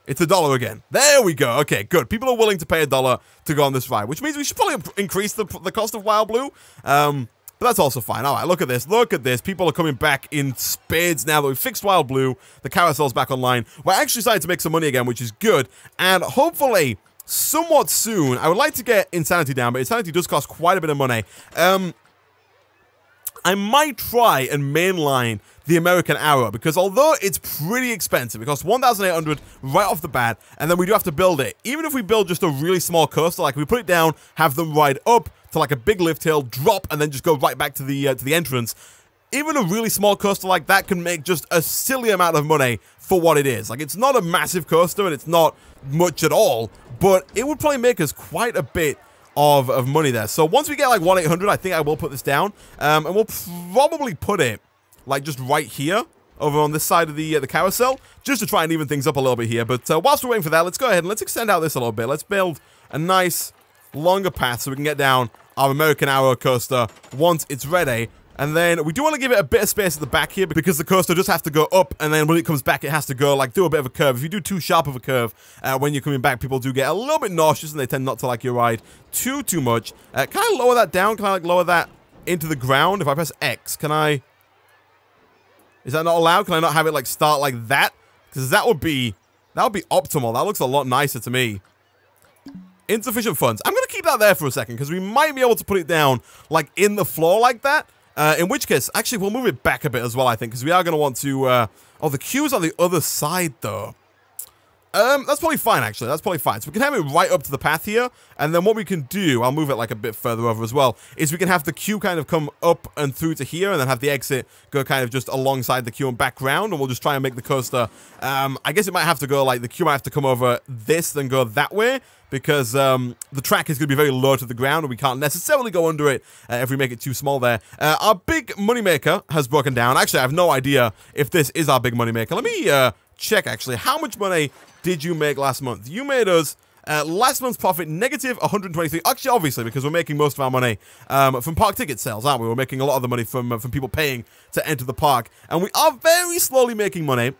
It's a dollar again. There we go. Okay, good. People are willing to pay a dollar to go on this ride, which means we should probably increase the, the cost of Wild Blue. Um, but that's also fine. All right, look at this. Look at this. People are coming back in spades now that we've fixed Wild Blue. The carousel's back online. We're actually starting to make some money again, which is good. And hopefully... somewhat soon, I would like to get Insanity down, but Insanity does cost quite a bit of money. Um, I might try and mainline the American Arrow, because although it's pretty expensive, it costs one thousand eight hundred dollars right off the bat, and then we do have to build it. Even if we build just a really small coaster, like we put it down, have them ride up to like a big lift hill, drop, and then just go right back to the, uh, to the entrance, even a really small coaster like that can make just a silly amount of money for what it is. Like, it's not a massive coaster, and it's not much at all, but it would probably make us quite a bit of, of money there. So once we get like one eight hundred, I think I will put this down. Um, and we'll probably put it like just right here over on this side of the uh, the carousel, just to try and even things up a little bit here. But uh, whilst we're waiting for that, let's go ahead and let's extend out this a little bit. Let's build a nice longer path so we can get down our American Arrow coaster once it's ready. And then we do want to give it a bit of space at the back here, because the coaster just has to go up, and then when it comes back, it has to go, like, do a bit of a curve. If you do too sharp of a curve uh, when you're coming back, people do get a little bit nauseous, and they tend not to like your ride too, too much. Uh, can I lower that down? Can I, like, lower that into the ground? If I press X, can I... Is that not allowed? Can I not have it, like, start like that? Because that would be... that would be optimal. That looks a lot nicer to me. Insufficient funds. I'm going to keep that there for a second, because we might be able to put it down, like, in the floor like that. Uh, in which case, actually, we'll move it back a bit as well, I think, because we are going to want to... Uh, oh, the queue's on the other side, though. Um, that's probably fine, actually. That's probably fine. So we can have it right up to the path here, and then what we can do, I'll move it like a bit further over as well, is we can have the queue kind of come up and through to here, and then have the exit go kind of just alongside the queue and back round, and we'll just try and make the coaster, um, I guess it might have to go like, the queue might have to come over this, then go that way, because um, the track is going to be very low to the ground, and we can't necessarily go under it uh, if we make it too small there. Uh, our big moneymaker has broken down. Actually, I have no idea if this is our big moneymaker. Let me uh, check, actually. How much money did you make last month? You made us... Uh, last month's profit, negative one hundred twenty-three. Actually, obviously, because we're making most of our money um, from park ticket sales, aren't we? We're making a lot of the money from, uh, from people paying to enter the park. And we are very slowly making money.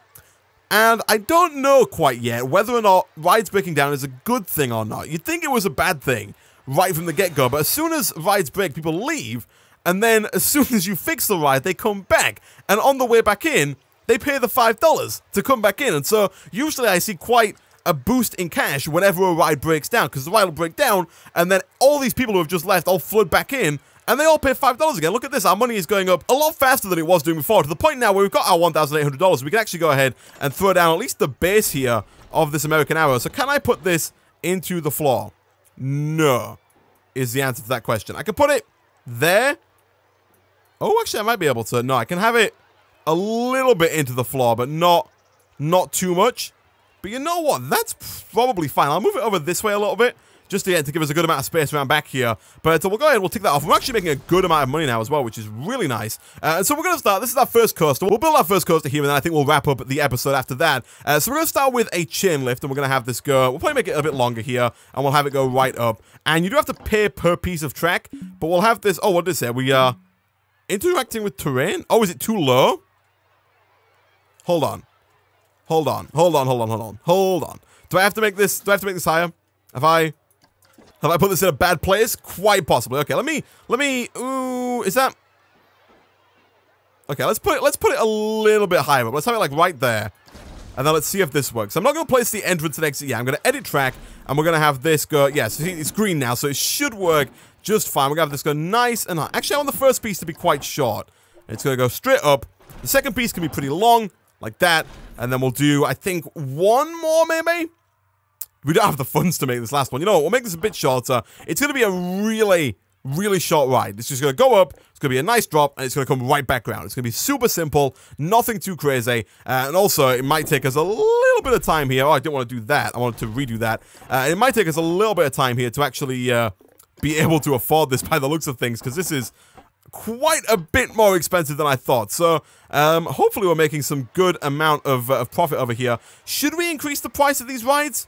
And I don't know quite yet whether or not rides breaking down is a good thing or not. You'd think it was a bad thing right from the get-go. But as soon as rides break, people leave. And then as soon as you fix the ride, they come back. And on the way back in, they pay the five dollars to come back in. And so usually I see quite... a boost in cash whenever a ride breaks down, because the ride will break down, and then all these people who have just left all flood back in, and they all pay five dollars again. Look at this. Our money is going up a lot faster than it was doing before, to the point now where we've got our one thousand eight hundred dollars. We can actually go ahead and throw down at least the base here of this American Arrow. So can I put this into the floor? No, is the answer to that question. I can put it there. Oh, actually, I might be able to. No, I can have it a little bit into the floor, but not, not too much. But you know what? That's probably fine. I'll move it over this way a little bit, just to, yeah, to give us a good amount of space around back here. But uh, we'll go ahead and we'll take that off. We're actually making a good amount of money now as well, which is really nice. Uh, and so we're going to start. This is our first coaster. We'll build our first coaster here, and then I think we'll wrap up the episode after that. Uh, so we're going to start with a chain lift, and we're going to have this go. We'll probably make it a bit longer here, and we'll have it go right up. And you do have to pay per piece of track, but we'll have this. Oh, what did it say? We are interacting with terrain? Oh, is it too low? Hold on. Hold on, hold on, hold on, hold on, hold on. Do I have to make this, do I have to make this higher? Have I, have I put this in a bad place? Quite possibly. Okay, let me, let me, ooh, is that? Okay, let's put it, let's put it a little bit higher up. Let's have it like right there. And then let's see if this works. I'm not gonna place the entrance and exit. Yeah, I'm gonna edit track and we're gonna have this go, yeah, so it's green now, so it should work just fine. We're gonna have this go nice and high. Actually, I want the first piece to be quite short. It's gonna go straight up. The second piece can be pretty long, like that. And then we'll do, I think, one more, maybe? We don't have the funds to make this last one. You know what? We'll make this a bit shorter. It's going to be a really, really short ride. It's just going to go up. It's going to be a nice drop. And it's going to come right back around. It's going to be super simple. Nothing too crazy. Uh, and also, it might take us a little bit of time here. Oh, I didn't want to do that. I wanted to redo that. Uh, it might take us a little bit of time here to actually uh, be able to afford this by the looks of things. Because this is... quite a bit more expensive than I thought. So um, hopefully we're making some good amount of, uh, of profit over here. Should we increase the price of these rides?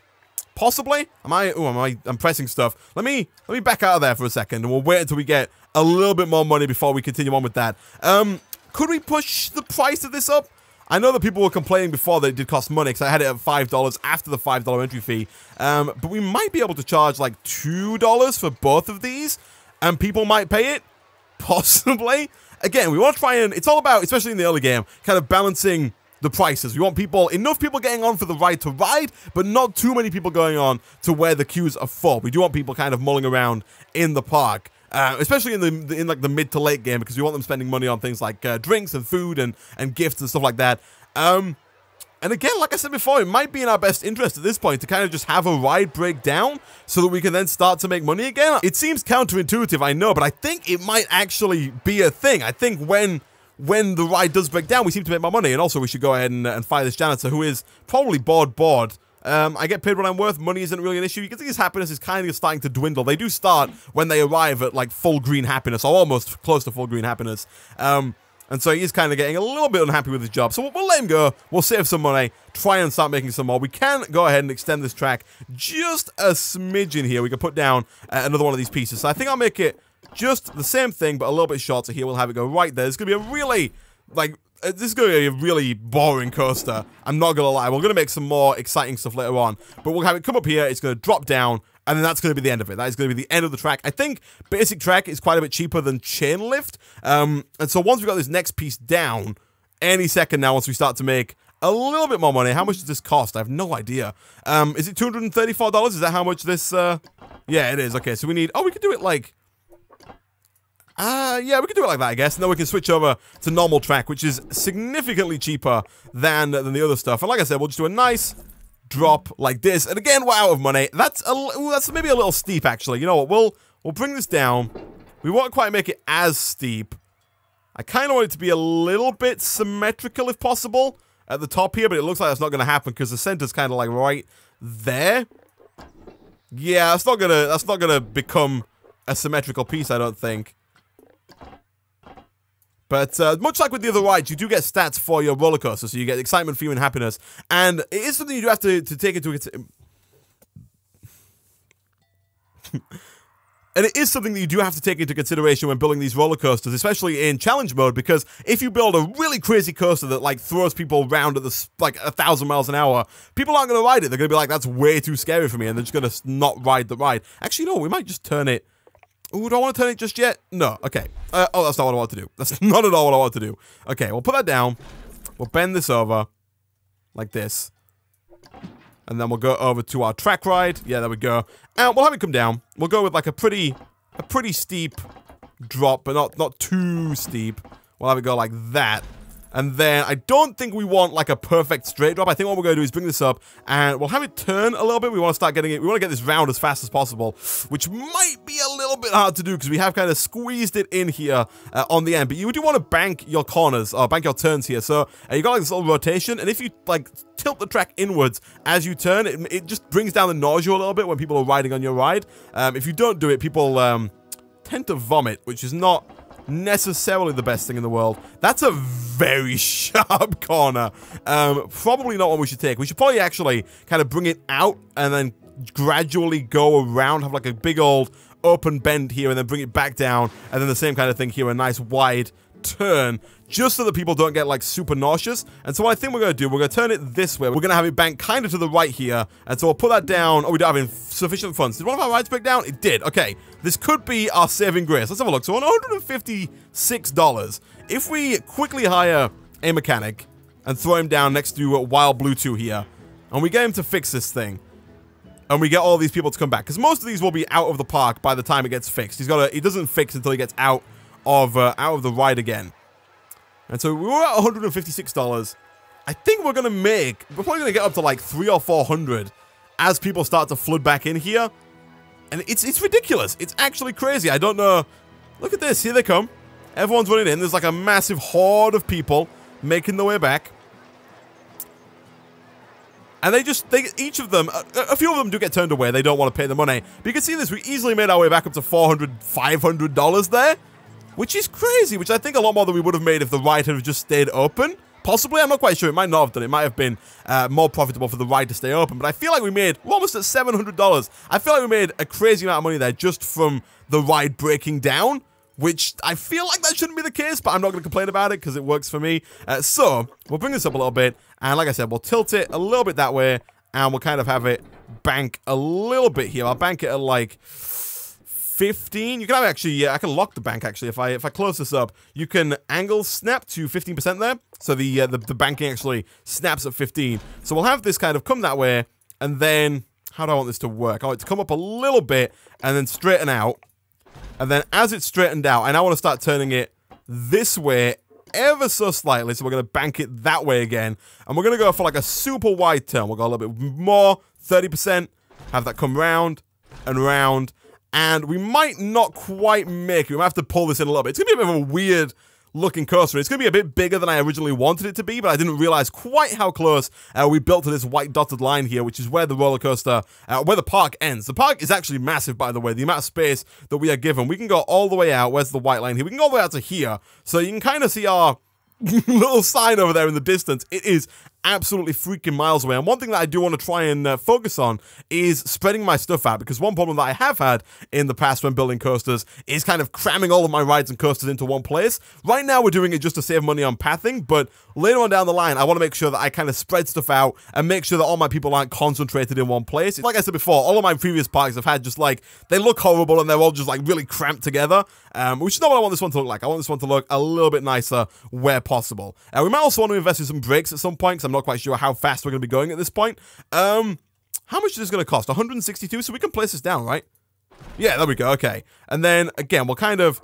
Possibly. Am I? Oh, am I? I'm pressing stuff. Let me let me back out of there for a second, and we'll wait until we get a little bit more money before we continue on with that. Um, could we push the price of this up? I know that people were complaining before that it did cost money, because I had it at five dollars after the five dollar entry fee. Um, but we might be able to charge like two dollars for both of these, and people might pay it. Possibly. Again, we want to try and, it's all about, especially in the early game, kind of balancing the prices. We want people, enough people getting on for the ride to ride, but not too many people going on to where the queues are full. We do want people kind of mulling around in the park, uh, especially in the in like the mid to late game, because we want them spending money on things like uh, drinks and food and, and gifts and stuff like that. Um, and again, like I said before, it might be in our best interest at this point to kind of just have a ride break down so that we can then start to make money again. It seems counterintuitive, I know, but I think it might actually be a thing. I think when when the ride does break down, we seem to make more money. And also, we should go ahead and, and fire this janitor, who is probably bored, bored. Um, I get paid what I'm worth. Money isn't really an issue. You can see his happiness is kind of starting to dwindle. They do start when they arrive at, like, full green happiness, or almost close to full green happiness. Um... And so he is kind of getting a little bit unhappy with his job. So we'll, we'll let him go. We'll save some money, try and start making some more. We can go ahead and extend this track just a smidgen here. We can put down uh, another one of these pieces. So I think I'll make it just the same thing, but a little bit shorter here. We'll have it go right there. It's going to be a really, like, uh, this is going to be a really boring coaster. I'm not going to lie. We're going to make some more exciting stuff later on. But we'll have it come up here. It's going to drop down. And then that's going to be the end of it. That is going to be the end of the track. I think basic track is quite a bit cheaper than chain lift. Um, and so once we've got this next piece down, any second now, once we start to make a little bit more money. How much does this cost? I have no idea. Um, is it two hundred thirty-four dollars? Is that how much this... Uh... Yeah, it is. Okay, so we need... Oh, we could do it like... Uh, yeah, we could do it like that, I guess. And then we can switch over to normal track, which is significantly cheaper than, than the other stuff. And like I said, we'll just do a nice... drop like this, and again, we're out of money. That's a, ooh, that's maybe a little steep, actually. You know what? We'll we'll bring this down. We won't quite make it as steep. I kind of want it to be a little bit symmetrical, if possible, at the top here, but it looks like that's not going to happen because the center's kind of like right there. Yeah, that's not gonna that's not gonna become a symmetrical piece, I don't think. But uh, much like with the other rides, you do get stats for your roller coaster, so you get excitement, fear, and happiness. And it is something you do have to, to take into and it is something that you do have to take into consideration when building these roller coasters, especially in challenge mode, because if you build a really crazy coaster that like throws people around at the like a thousand miles an hour, people aren't going to ride it. They're going to be like, "That's way too scary for me," and they're just going to not ride the ride. Actually, no, we might just turn it. Ooh, do I want to turn it just yet? No. Okay. Uh, oh, that's not what I want to do. That's not at all what I want to do. Okay, we'll put that down. We'll bend this over, like this, and then we'll go over to our track ride. Yeah, there we go. And we'll have it come down. We'll go with like a pretty, a pretty steep drop, but not not too steep. We'll have it go like that. And then I don't think we want like a perfect straight drop. I think what we're going to do is bring this up and we'll have it turn a little bit. We want to start getting it. We want to get this round as fast as possible, which might be a little bit hard to do because we have kind of squeezed it in here uh, on the end. But you do want to bank your corners or bank your turns here. So uh, you got like this little rotation. And if you like tilt the track inwards as you turn, it, it just brings down the nausea a little bit when people are riding on your ride. Um, if you don't do it, people um, tend to vomit, which is not necessarily the best thing in the world. That's a very sharp corner. Um, probably not one we should take. We should probably actually kind of bring it out and then gradually go around, have like a big old open bend here and then bring it back down. And then the same kind of thing here, a nice wide turn, just so that people don't get like super nauseous. And so what I think we're going to do, we're going to turn it this way. We're going to have it banked kind of to the right here. And so we'll put that down. Oh, we don't have sufficient funds. Did one of our rides break down? It did. Okay. This could be our saving grace. Let's have a look. So one hundred fifty-six dollars. If we quickly hire a mechanic and throw him down next to Wild Blue two here, and we get him to fix this thing, and we get all these people to come back, because most of these will be out of the park by the time it gets fixed. He's got a, he doesn't fix until he gets out of, uh, out of the ride again. And so we were at one hundred fifty-six dollars. I think we're going to make, we're probably going to get up to like three or four hundred as people start to flood back in here. And it's, it's ridiculous. It's actually crazy. I don't know. Look at this. Here they come. Everyone's running in. There's like a massive horde of people making their way back. And they just, they, each of them, a, a few of them do get turned away. They don't want to pay the money. But you can see this. We easily made our way back up to four hundred, five hundred dollars there. Which is crazy, which I think a lot more than we would have made if the ride had just stayed open. Possibly, I'm not quite sure. It might not have done. It might have been uh, more profitable for the ride to stay open. But I feel like we made, we're almost at seven hundred dollars. I feel like we made a crazy amount of money there just from the ride breaking down, which I feel like that shouldn't be the case, but I'm not going to complain about it because it works for me. Uh, so we'll bring this up a little bit. And like I said, we'll tilt it a little bit that way. And we'll kind of have it bank a little bit here. I'll bank it at like fifteen. You can have actually, yeah, I can lock the bank actually. If I if I close this up, you can angle snap to fifteen percent there. So the, uh, the the banking actually snaps at fifteen. So we'll have this kind of come that way, and then how do I want this to work? I want it to come up a little bit and then straighten out, and then as it's straightened out, and I want to start turning it this way ever so slightly. So we're gonna bank it that way again, and we're gonna go for like a super wide turn. We'll go a little bit more, thirty percent. Have that come round and round. And we might not quite make it. We might have to pull this in a little bit. It's going to be a bit of a weird looking coaster. It's going to be a bit bigger than I originally wanted it to be, but I didn't realize quite how close uh, we built to this white dotted line here, which is where the roller coaster, uh, where the park ends. The park is actually massive, by the way, the amount of space that we are given. We can go all the way out. Where's the white line here? We can go all the way out to here. So you can kind of see our little sign over there in the distance. It is absolutely freaking miles away. And one thing that I do want to try and uh, focus on is spreading my stuff out, because one problem that I have had in the past when building coasters is kind of cramming all of my rides and coasters into one place. Right now we're doing it just to save money on pathing, but later on down the line I want to make sure that I kind of spread stuff out and make sure that all my people aren't concentrated in one place. Like I said before, all of my previous parks I've had just like, they look horrible and they're all just like really cramped together, um, which is not what I want this one to look like. I want this one to look a little bit nicer where possible. Uh, we might also want to invest in some brakes at some point. I'm not quite sure how fast we're going to be going at this point. Um, how much is this going to cost? one hundred sixty-two, so we can place this down, right? Yeah, there we go, okay. And then, again, we'll kind of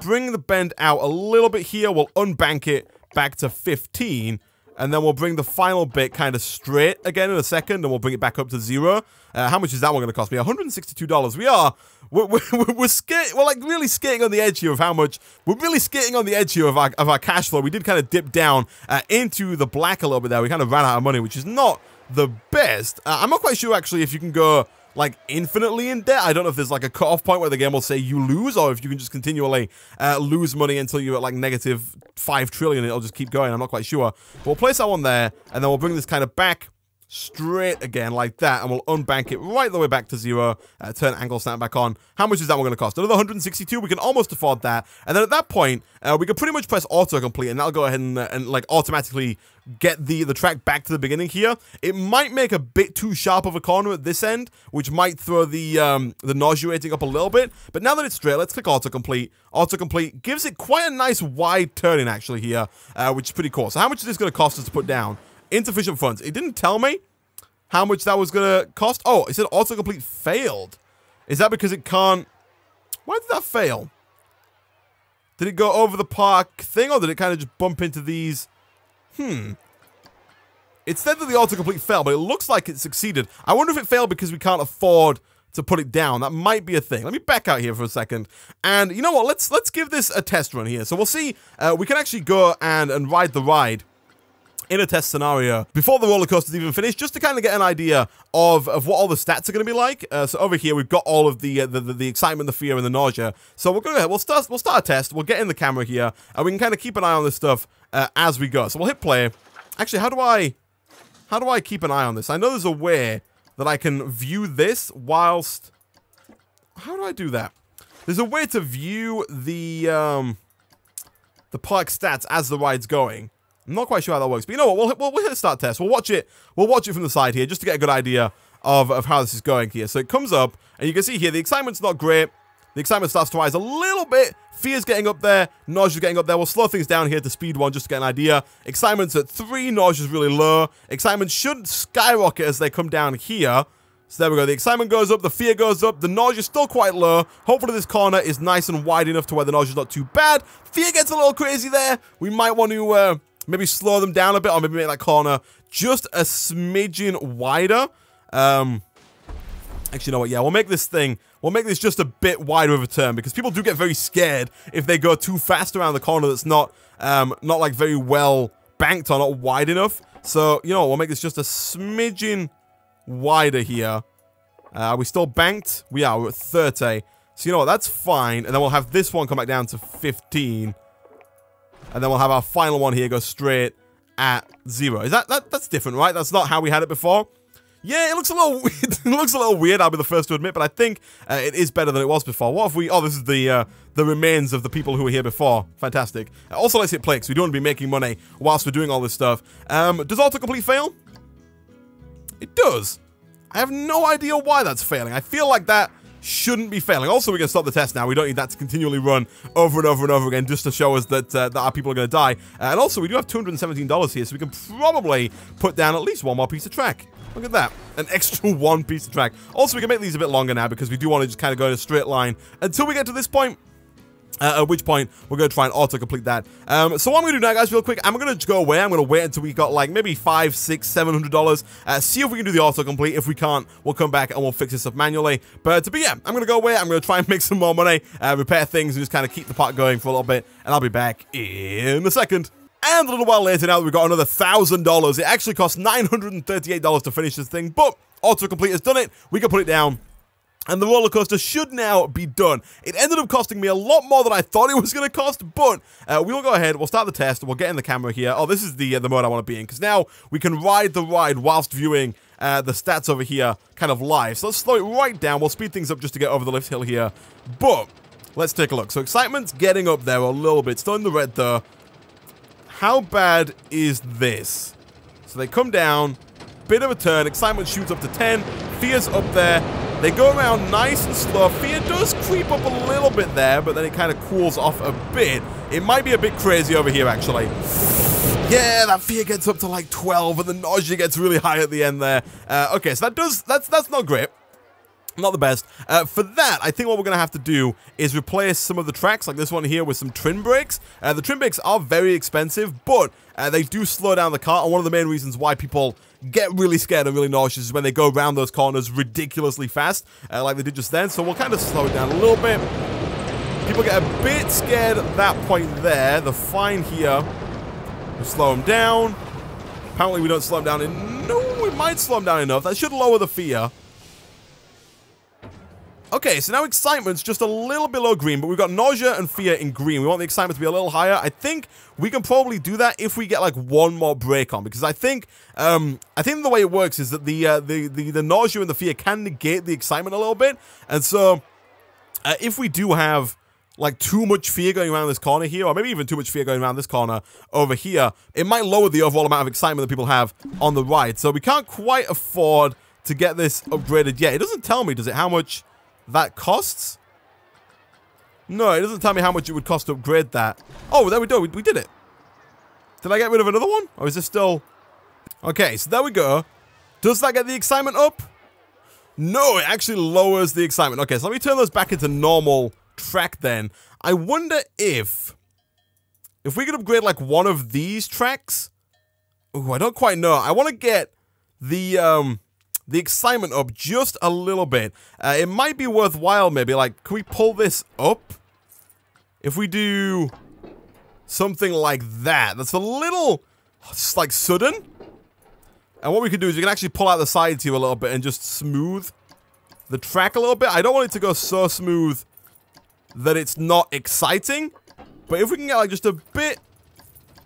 bring the bend out a little bit here. We'll unbank it back to fifteen. and then we'll bring the final bit kind of straight again in a second, and we'll bring it back up to zero. Uh, how much is that one going to cost me? one hundred sixty-two dollars. We are, we're, we're, we're, skate, we're like really skating on the edge here of how much, we're really skating on the edge here of our, of our cash flow. We did kind of dip down uh, into the black a little bit there. We kind of ran out of money, which is not the best. Uh, I'm not quite sure actually if you can go like infinitely in debt. I don't know if there's like a cutoff point where the game will say you lose, or if you can just continually uh, lose money until you're at like negative five trillion and it'll just keep going. I'm not quite sure. But we'll place that one there, and then we'll bring this kind of back straight again like that, and we'll unbank it right the way back to zero, uh, turn angle snap back on. How much is that one going to cost? Another one hundred sixty-two. We can almost afford that. And then at that point, uh, we can pretty much press autocomplete, and that'll go ahead and, uh, and like automatically get the, the track back to the beginning here. It might make a bit too sharp of a corner at this end, which might throw the um, the nauseating up a little bit. But now that it's straight, let's click autocomplete. Autocomplete gives it quite a nice wide turning actually here, uh, which is pretty cool. So how much is this going to cost us to put down? Insufficient funds. It didn't tell me how much that was going to cost. Oh, it said autocomplete failed. Is that because it can't... Why did that fail? Did it go over the park thing, or did it kind of just bump into these... Hmm. It said that the autocomplete failed, but it looks like it succeeded. I wonder if it failed because we can't afford to put it down. That might be a thing. Let me back out here for a second. And you know what? Let's let's give this a test run here. So we'll see. Uh, we can actually go and, and ride the ride in a test scenario before the roller coaster's even finished, just to kind of get an idea of, of what all the stats are going to be like. Uh, so over here we've got all of the, uh, the, the the excitement, the fear, and the nausea. So we'll go ahead. We'll start. We'll start a test. We'll get in the camera here, and we can kind of keep an eye on this stuff uh, as we go. So we'll hit play. Actually, how do I how do I keep an eye on this? I know there's a way that I can view this whilst. How do I do that? There's a way to view the um, the park stats as the ride's going. I'm not quite sure how that works, but you know what? We'll hit, we'll, we'll hit a start test. We'll watch it. We'll watch it from the side here, just to get a good idea of, of how this is going here. So it comes up, and you can see here the excitement's not great. The excitement starts to rise a little bit. Fear's getting up there. Nausea's getting up there. We'll slow things down here to speed one, just to get an idea. Excitement's at three. Nausea's really low. Excitement should skyrocket as they come down here. So there we go. The excitement goes up. The fear goes up. The nausea's still quite low. Hopefully this corner is nice and wide enough to where the nausea's not too bad. Fear gets a little crazy there. We might want to... Uh, Maybe slow them down a bit, or maybe make that corner just a smidgen wider. Um, actually, you know what? Yeah, we'll make this thing, we'll make this just a bit wider of a turn, because people do get very scared if they go too fast around the corner that's not, um, not like very well banked or not wide enough. So, you know, we'll make this just a smidgen wider here. Uh, are we still banked? We are, we're at thirty. So, you know what? That's fine. And then we'll have this one come back down to fifteen. And then we'll have our final one here go straight at zero. Is that, that that's different, right? That's not how we had it before. Yeah, it looks a little it looks a little weird. I'll be the first to admit, but I think uh, it is better than it was before. What if we? Oh, this is the uh, the remains of the people who were here before. Fantastic. Uh, also, let's hit play, because we don't want to be making money whilst we're doing all this stuff. Um, does autocomplete fail? It does. I have no idea why that's failing. I feel like that shouldn't be failing. Also, we can stop the test now. We don't need that to continually run over and over and over again, just to show us that, uh, that our people are going to die. Uh, and also, we do have two hundred seventeen dollars here, so we can probably put down at least one more piece of track. Look at that. An extra one piece of track. Also, we can make these a bit longer now, because we do want to just kind of go in a straight line until we get to this point. Uh, at which point, we're going to try and auto-complete that. Um, so what I'm going to do now, guys, real quick, I'm going to go away. I'm going to wait until we got, like, maybe five, six, seven hundred dollars. Uh, see if we can do the auto-complete. If we can't, we'll come back and we'll fix this up manually. But to be, yeah, I'm going to go away. I'm going to try and make some more money, uh, repair things, and just kind of keep the park going for a little bit. And I'll be back in a second. And a little while later, now that we've got another one thousand dollars, it actually costs nine hundred thirty-eight dollars to finish this thing. But auto-complete has done it. We can put it down. And the roller coaster should now be done. It ended up costing me a lot more than I thought it was going to cost, but uh, we will go ahead, we'll start the test, we'll get in the camera here. Oh, this is the uh, the mode I want to be in, because now we can ride the ride whilst viewing uh, the stats over here kind of live. So let's slow it right down. We'll speed things up just to get over the lift hill here, but let's take a look. So excitement's getting up there a little bit, still in the red though. How bad is this? So they come down, bit of a turn, excitement shoots up to ten, fear's up there. They go around nice and slow. Fear does creep up a little bit there, but then it kind of cools off a bit. It might be a bit crazy over here, actually. Yeah, that fear gets up to like twelve, and the nausea gets really high at the end there. Uh, okay, so that does that's that's not great. Not the best. Uh, for that, I think what we're going to have to do is replace some of the tracks, like this one here, with some trim brakes. Uh, the trim brakes are very expensive, but uh, they do slow down the car, and one of the main reasons why people get really scared and really nauseous is when they go around those corners ridiculously fast, uh, like they did just then. So we'll kind of slow it down a little bit. People get a bit scared at that point there. They're fine here. We'll slow them down. Apparently we don't slow them down in... No, we might slow them down enough. That should lower the fear. Okay, so now excitement's just a little below green, but we've got nausea and fear in green. We want the excitement to be a little higher. I think we can probably do that if we get like one more break on, because I think um, I think the way it works is that the, uh, the the the nausea and the fear can negate the excitement a little bit, and so uh, if we do have like too much fear going around this corner here, or maybe even too much fear going around this corner over here, it might lower the overall amount of excitement that people have on the ride. So we can't quite afford to get this upgraded yet. It doesn't tell me, does it, how much that costs? No, it doesn't tell me how much it would cost to upgrade that. Oh, there we go. We, we did it. Did I get rid of another one? Or is this still... Okay, so there we go. Does that get the excitement up? No, it actually lowers the excitement. Okay, so let me turn those back into normal track then. I wonder if... If we could upgrade, like, one of these tracks... Ooh, I don't quite know. I want to get the... um. the excitement up just a little bit. Uh, it might be worthwhile, maybe. Like, can we pull this up? If we do something like that, that's a little, just like, sudden. And what we can do is we can actually pull out the sides here a little bit and just smooth the track a little bit. I don't want it to go so smooth that it's not exciting. But if we can get, like, just a bit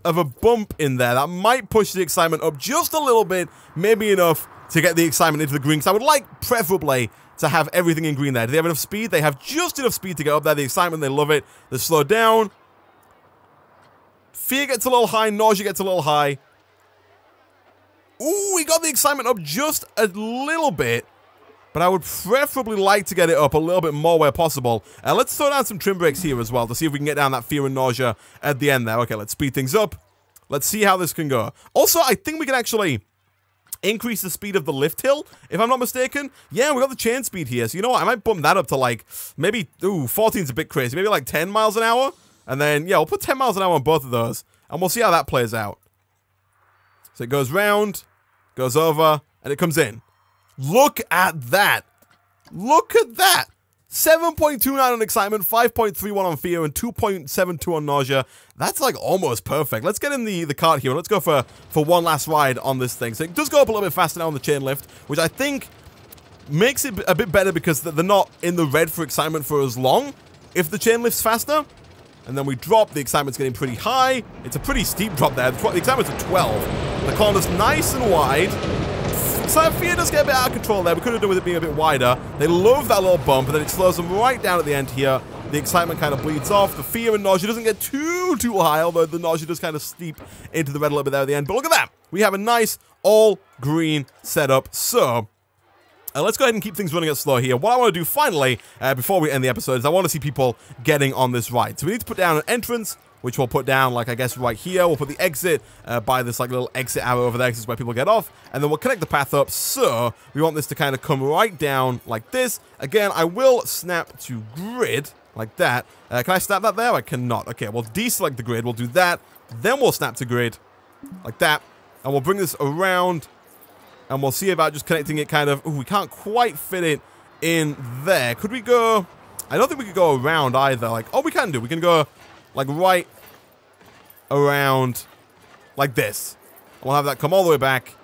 of a bump in there, that might push the excitement up just a little bit, maybe enough to get the excitement into the green, because I would like, preferably, to have everything in green there. Do they have enough speed? They have just enough speed to get up there. The excitement, they love it. They slow down. Fear gets a little high. Nausea gets a little high. Ooh, we got the excitement up just a little bit, but I would preferably like to get it up a little bit more where possible. Uh, let's throw down some trim brakes here as well to see if we can get down that fear and nausea at the end there. Okay, let's speed things up. Let's see how this can go. Also, I think we can actually... increase the speed of the lift hill, if I'm not mistaken. Yeah, we got the chain speed here, so you know what? I might bump that up to, like, maybe, ooh, fourteen's a bit crazy. Maybe, like, ten miles an hour. And then, yeah, we'll put ten miles an hour on both of those. And we'll see how that plays out. So it goes round, goes over, and it comes in. Look at that. Look at that. seven point two nine on excitement, five point three one on fear, and two point seven two on nausea. That's, like, almost perfect. Let's get in the, the cart here. Let's go for, for one last ride on this thing. So it does go up a little bit faster now on the chain lift, which I think makes it a bit better because they're not in the red for excitement for as long if the chain lift's faster. And then we drop. The excitement's getting pretty high. It's a pretty steep drop there. The excitement's at twelve. The corner's nice and wide. So fear does get a bit out of control there. We could have done with it being a bit wider. They love that little bump, and then it slows them right down at the end here. The excitement kind of bleeds off. The fear and nausea doesn't get too, too high, although the nausea does kind of steep into the red a little bit there at the end. But look at that. We have a nice all-green setup. So... Uh, let's go ahead and keep things running at slow here. What I want to do finally, uh, before we end the episode, is I want to see people getting on this ride. So we need to put down an entrance, which we'll put down, like, I guess right here. We'll put the exit uh, by this, like, little exit arrow over there, because it's where people get off. And then we'll connect the path up. So we want this to kind of come right down like this. Again, I will snap to grid like that. Uh, can I snap that there? I cannot. Okay, we'll deselect the grid. We'll do that. Then we'll snap to grid like that. And we'll bring this around. And we'll see about just connecting it kind of... Ooh, we can't quite fit it in there. Could we go... I don't think we could go around either. Like, oh, we can do. We can go, like, right around like this. And we'll have that come all the way back.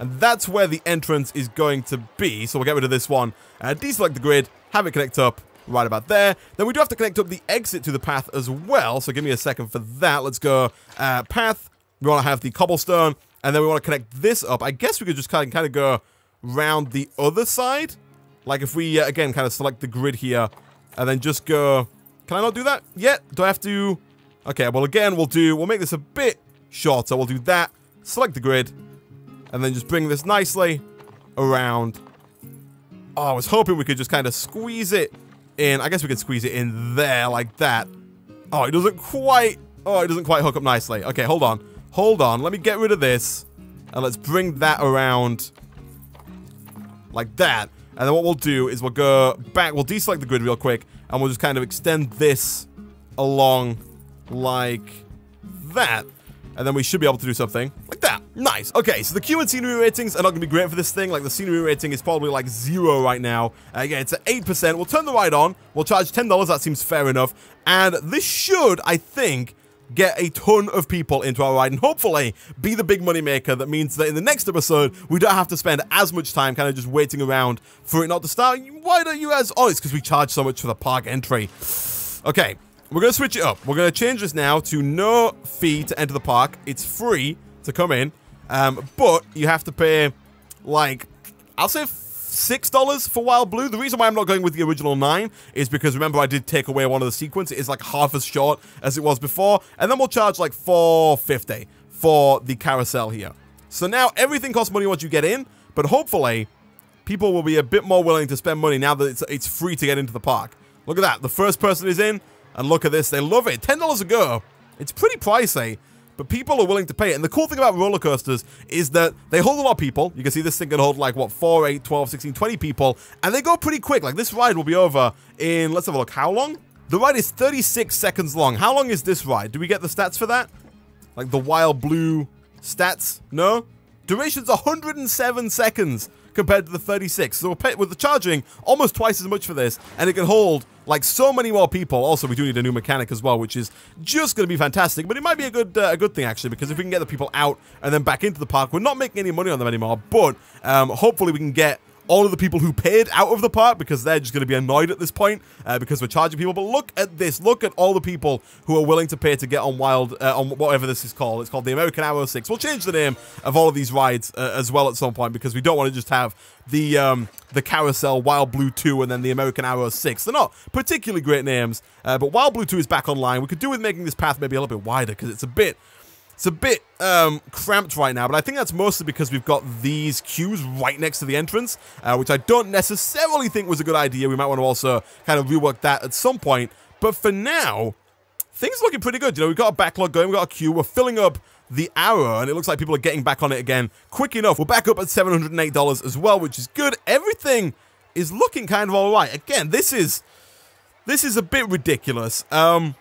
And that's where the entrance is going to be. So we'll get rid of this one. Uh, deselect the grid. Have it connect up right about there. Then we do have to connect up the exit to the path as well. So give me a second for that. Let's go uh, path. We want to have the cobblestone. And then we want to connect this up. I guess we could just kind of, kind of go round the other side. Like if we, uh, again, kind of select the grid here. And then just go... Can I not do that yet? Do I have to... Okay, well, again, we'll do... We'll make this a bit shorter. We'll do that. Select the grid. And then just bring this nicely around. Oh, I was hoping we could just kind of squeeze it in. I guess we could squeeze it in there like that. Oh, it doesn't quite... Oh, it doesn't quite hook up nicely. Okay, hold on. Hold on, let me get rid of this, and let's bring that around like that. And then what we'll do is we'll go back, we'll deselect the grid real quick, and we'll just kind of extend this along like that. And then we should be able to do something like that. Nice. Okay, so the queue and scenery ratings are not going to be great for this thing. Like, the scenery rating is probably like zero right now. Uh, yeah, it's at eight percent. We'll turn the ride on. We'll charge ten dollars. That seems fair enough. And this should, I think, get a ton of people into our ride and hopefully be the big money maker that means that in the next episode we don't have to spend as much time kind of just waiting around for it not to start. Why don't you guys? Oh, it's because we charge so much for the park entry. Okay, we're going to switch it up. We're going to change this now to no fee to enter the park. It's free to come in, um, but you have to pay, like, I'll say six dollars for Wild Blue. The reason why I'm not going with the original nine is because, remember, I did take away one of the sequences. It is like half as short as it was before. And then we'll charge like four fifty for the carousel here. So now everything costs money once you get in, but hopefully people will be a bit more willing to spend money now that it's, it's free to get into the park. Look at that. The first person is in, and look at this. They love it. ten dollars a go. It's pretty pricey, but people are willing to pay it. And the cool thing about roller coasters is that they hold a lot of people. You can see this thing can hold like, what, four, eight, twelve, sixteen, twenty people. And they go pretty quick. Like, this ride will be over in, let's have a look, how long? The ride is thirty-six seconds long. How long is this ride? Do we get the stats for that? Like the Wild Blue stats? No? Duration's one hundred seven seconds compared to the thirty-six. So we're pay with the charging almost twice as much for this, and it can hold like so many more people. Also, we do need a new mechanic as well, which is just going to be fantastic. But it might be a good uh, a good thing, actually, because if we can get the people out and then back into the park, we're not making any money on them anymore. But um, hopefully we can get all of the people who paid out of the park, because they're just going to be annoyed at this point uh, because we're charging people. But look at this. Look at all the people who are willing to pay to get on Wild, uh, on whatever this is called. It's called the American Arrow six. We'll change the name of all of these rides uh, as well at some point, because we don't want to just have the um, the Carousel, Wild Blue two, and then the American Arrow six. They're not particularly great names, uh, but Wild Blue two is back online. We could do with making this path maybe a little bit wider, because it's a bit... It's a bit um, cramped right now, but I think that's mostly because we've got these queues right next to the entrance, uh, which I don't necessarily think was a good idea. We might want to also kind of rework that at some point. But for now, things are looking pretty good. You know, we've got a backlog going, we've got a queue, we're filling up the Arrow, and it looks like people are getting back on it again quick enough. We're back up at seven hundred eight dollars as well, which is good. Everything is looking kind of all right. Again, this is, this is a bit ridiculous. Um...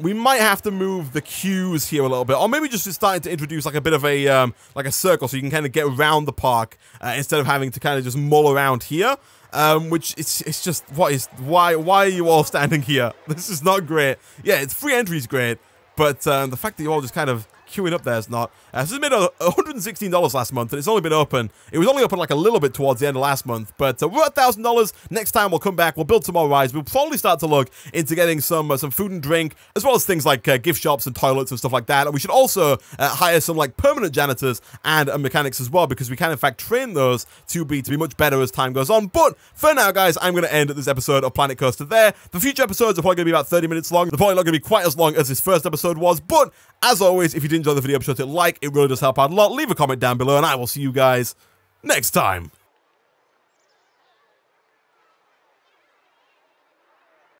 We might have to move the queues here a little bit, or maybe just starting to introduce like a bit of a um, like a circle, so you can kind of get around the park uh, instead of having to kind of just mull around here. Um, which it's it's just what is why why are you all standing here? This is not great. Yeah, it's free entry is great, but um, the fact that you all just kind of queuing up there is not. Uh, so it's made one hundred sixteen dollars last month, and it's only been open. It was only open like a little bit towards the end of last month, but uh, we're at one thousand dollars. Next time we'll come back, we'll build some more rides. We'll probably start to look into getting some uh, some food and drink, as well as things like uh, gift shops and toilets and stuff like that. And we should also uh, hire some like permanent janitors and uh, mechanics as well, because we can in fact train those to be to be much better as time goes on. But for now, guys, I'm going to end this episode of Planet Coaster there. The future episodes are probably going to be about thirty minutes long. They're probably not going to be quite as long as this first episode was, but as always, if you did enjoy the video, be sure to like. It really does help out a lot. Leave a comment down below, and I will see you guys next time.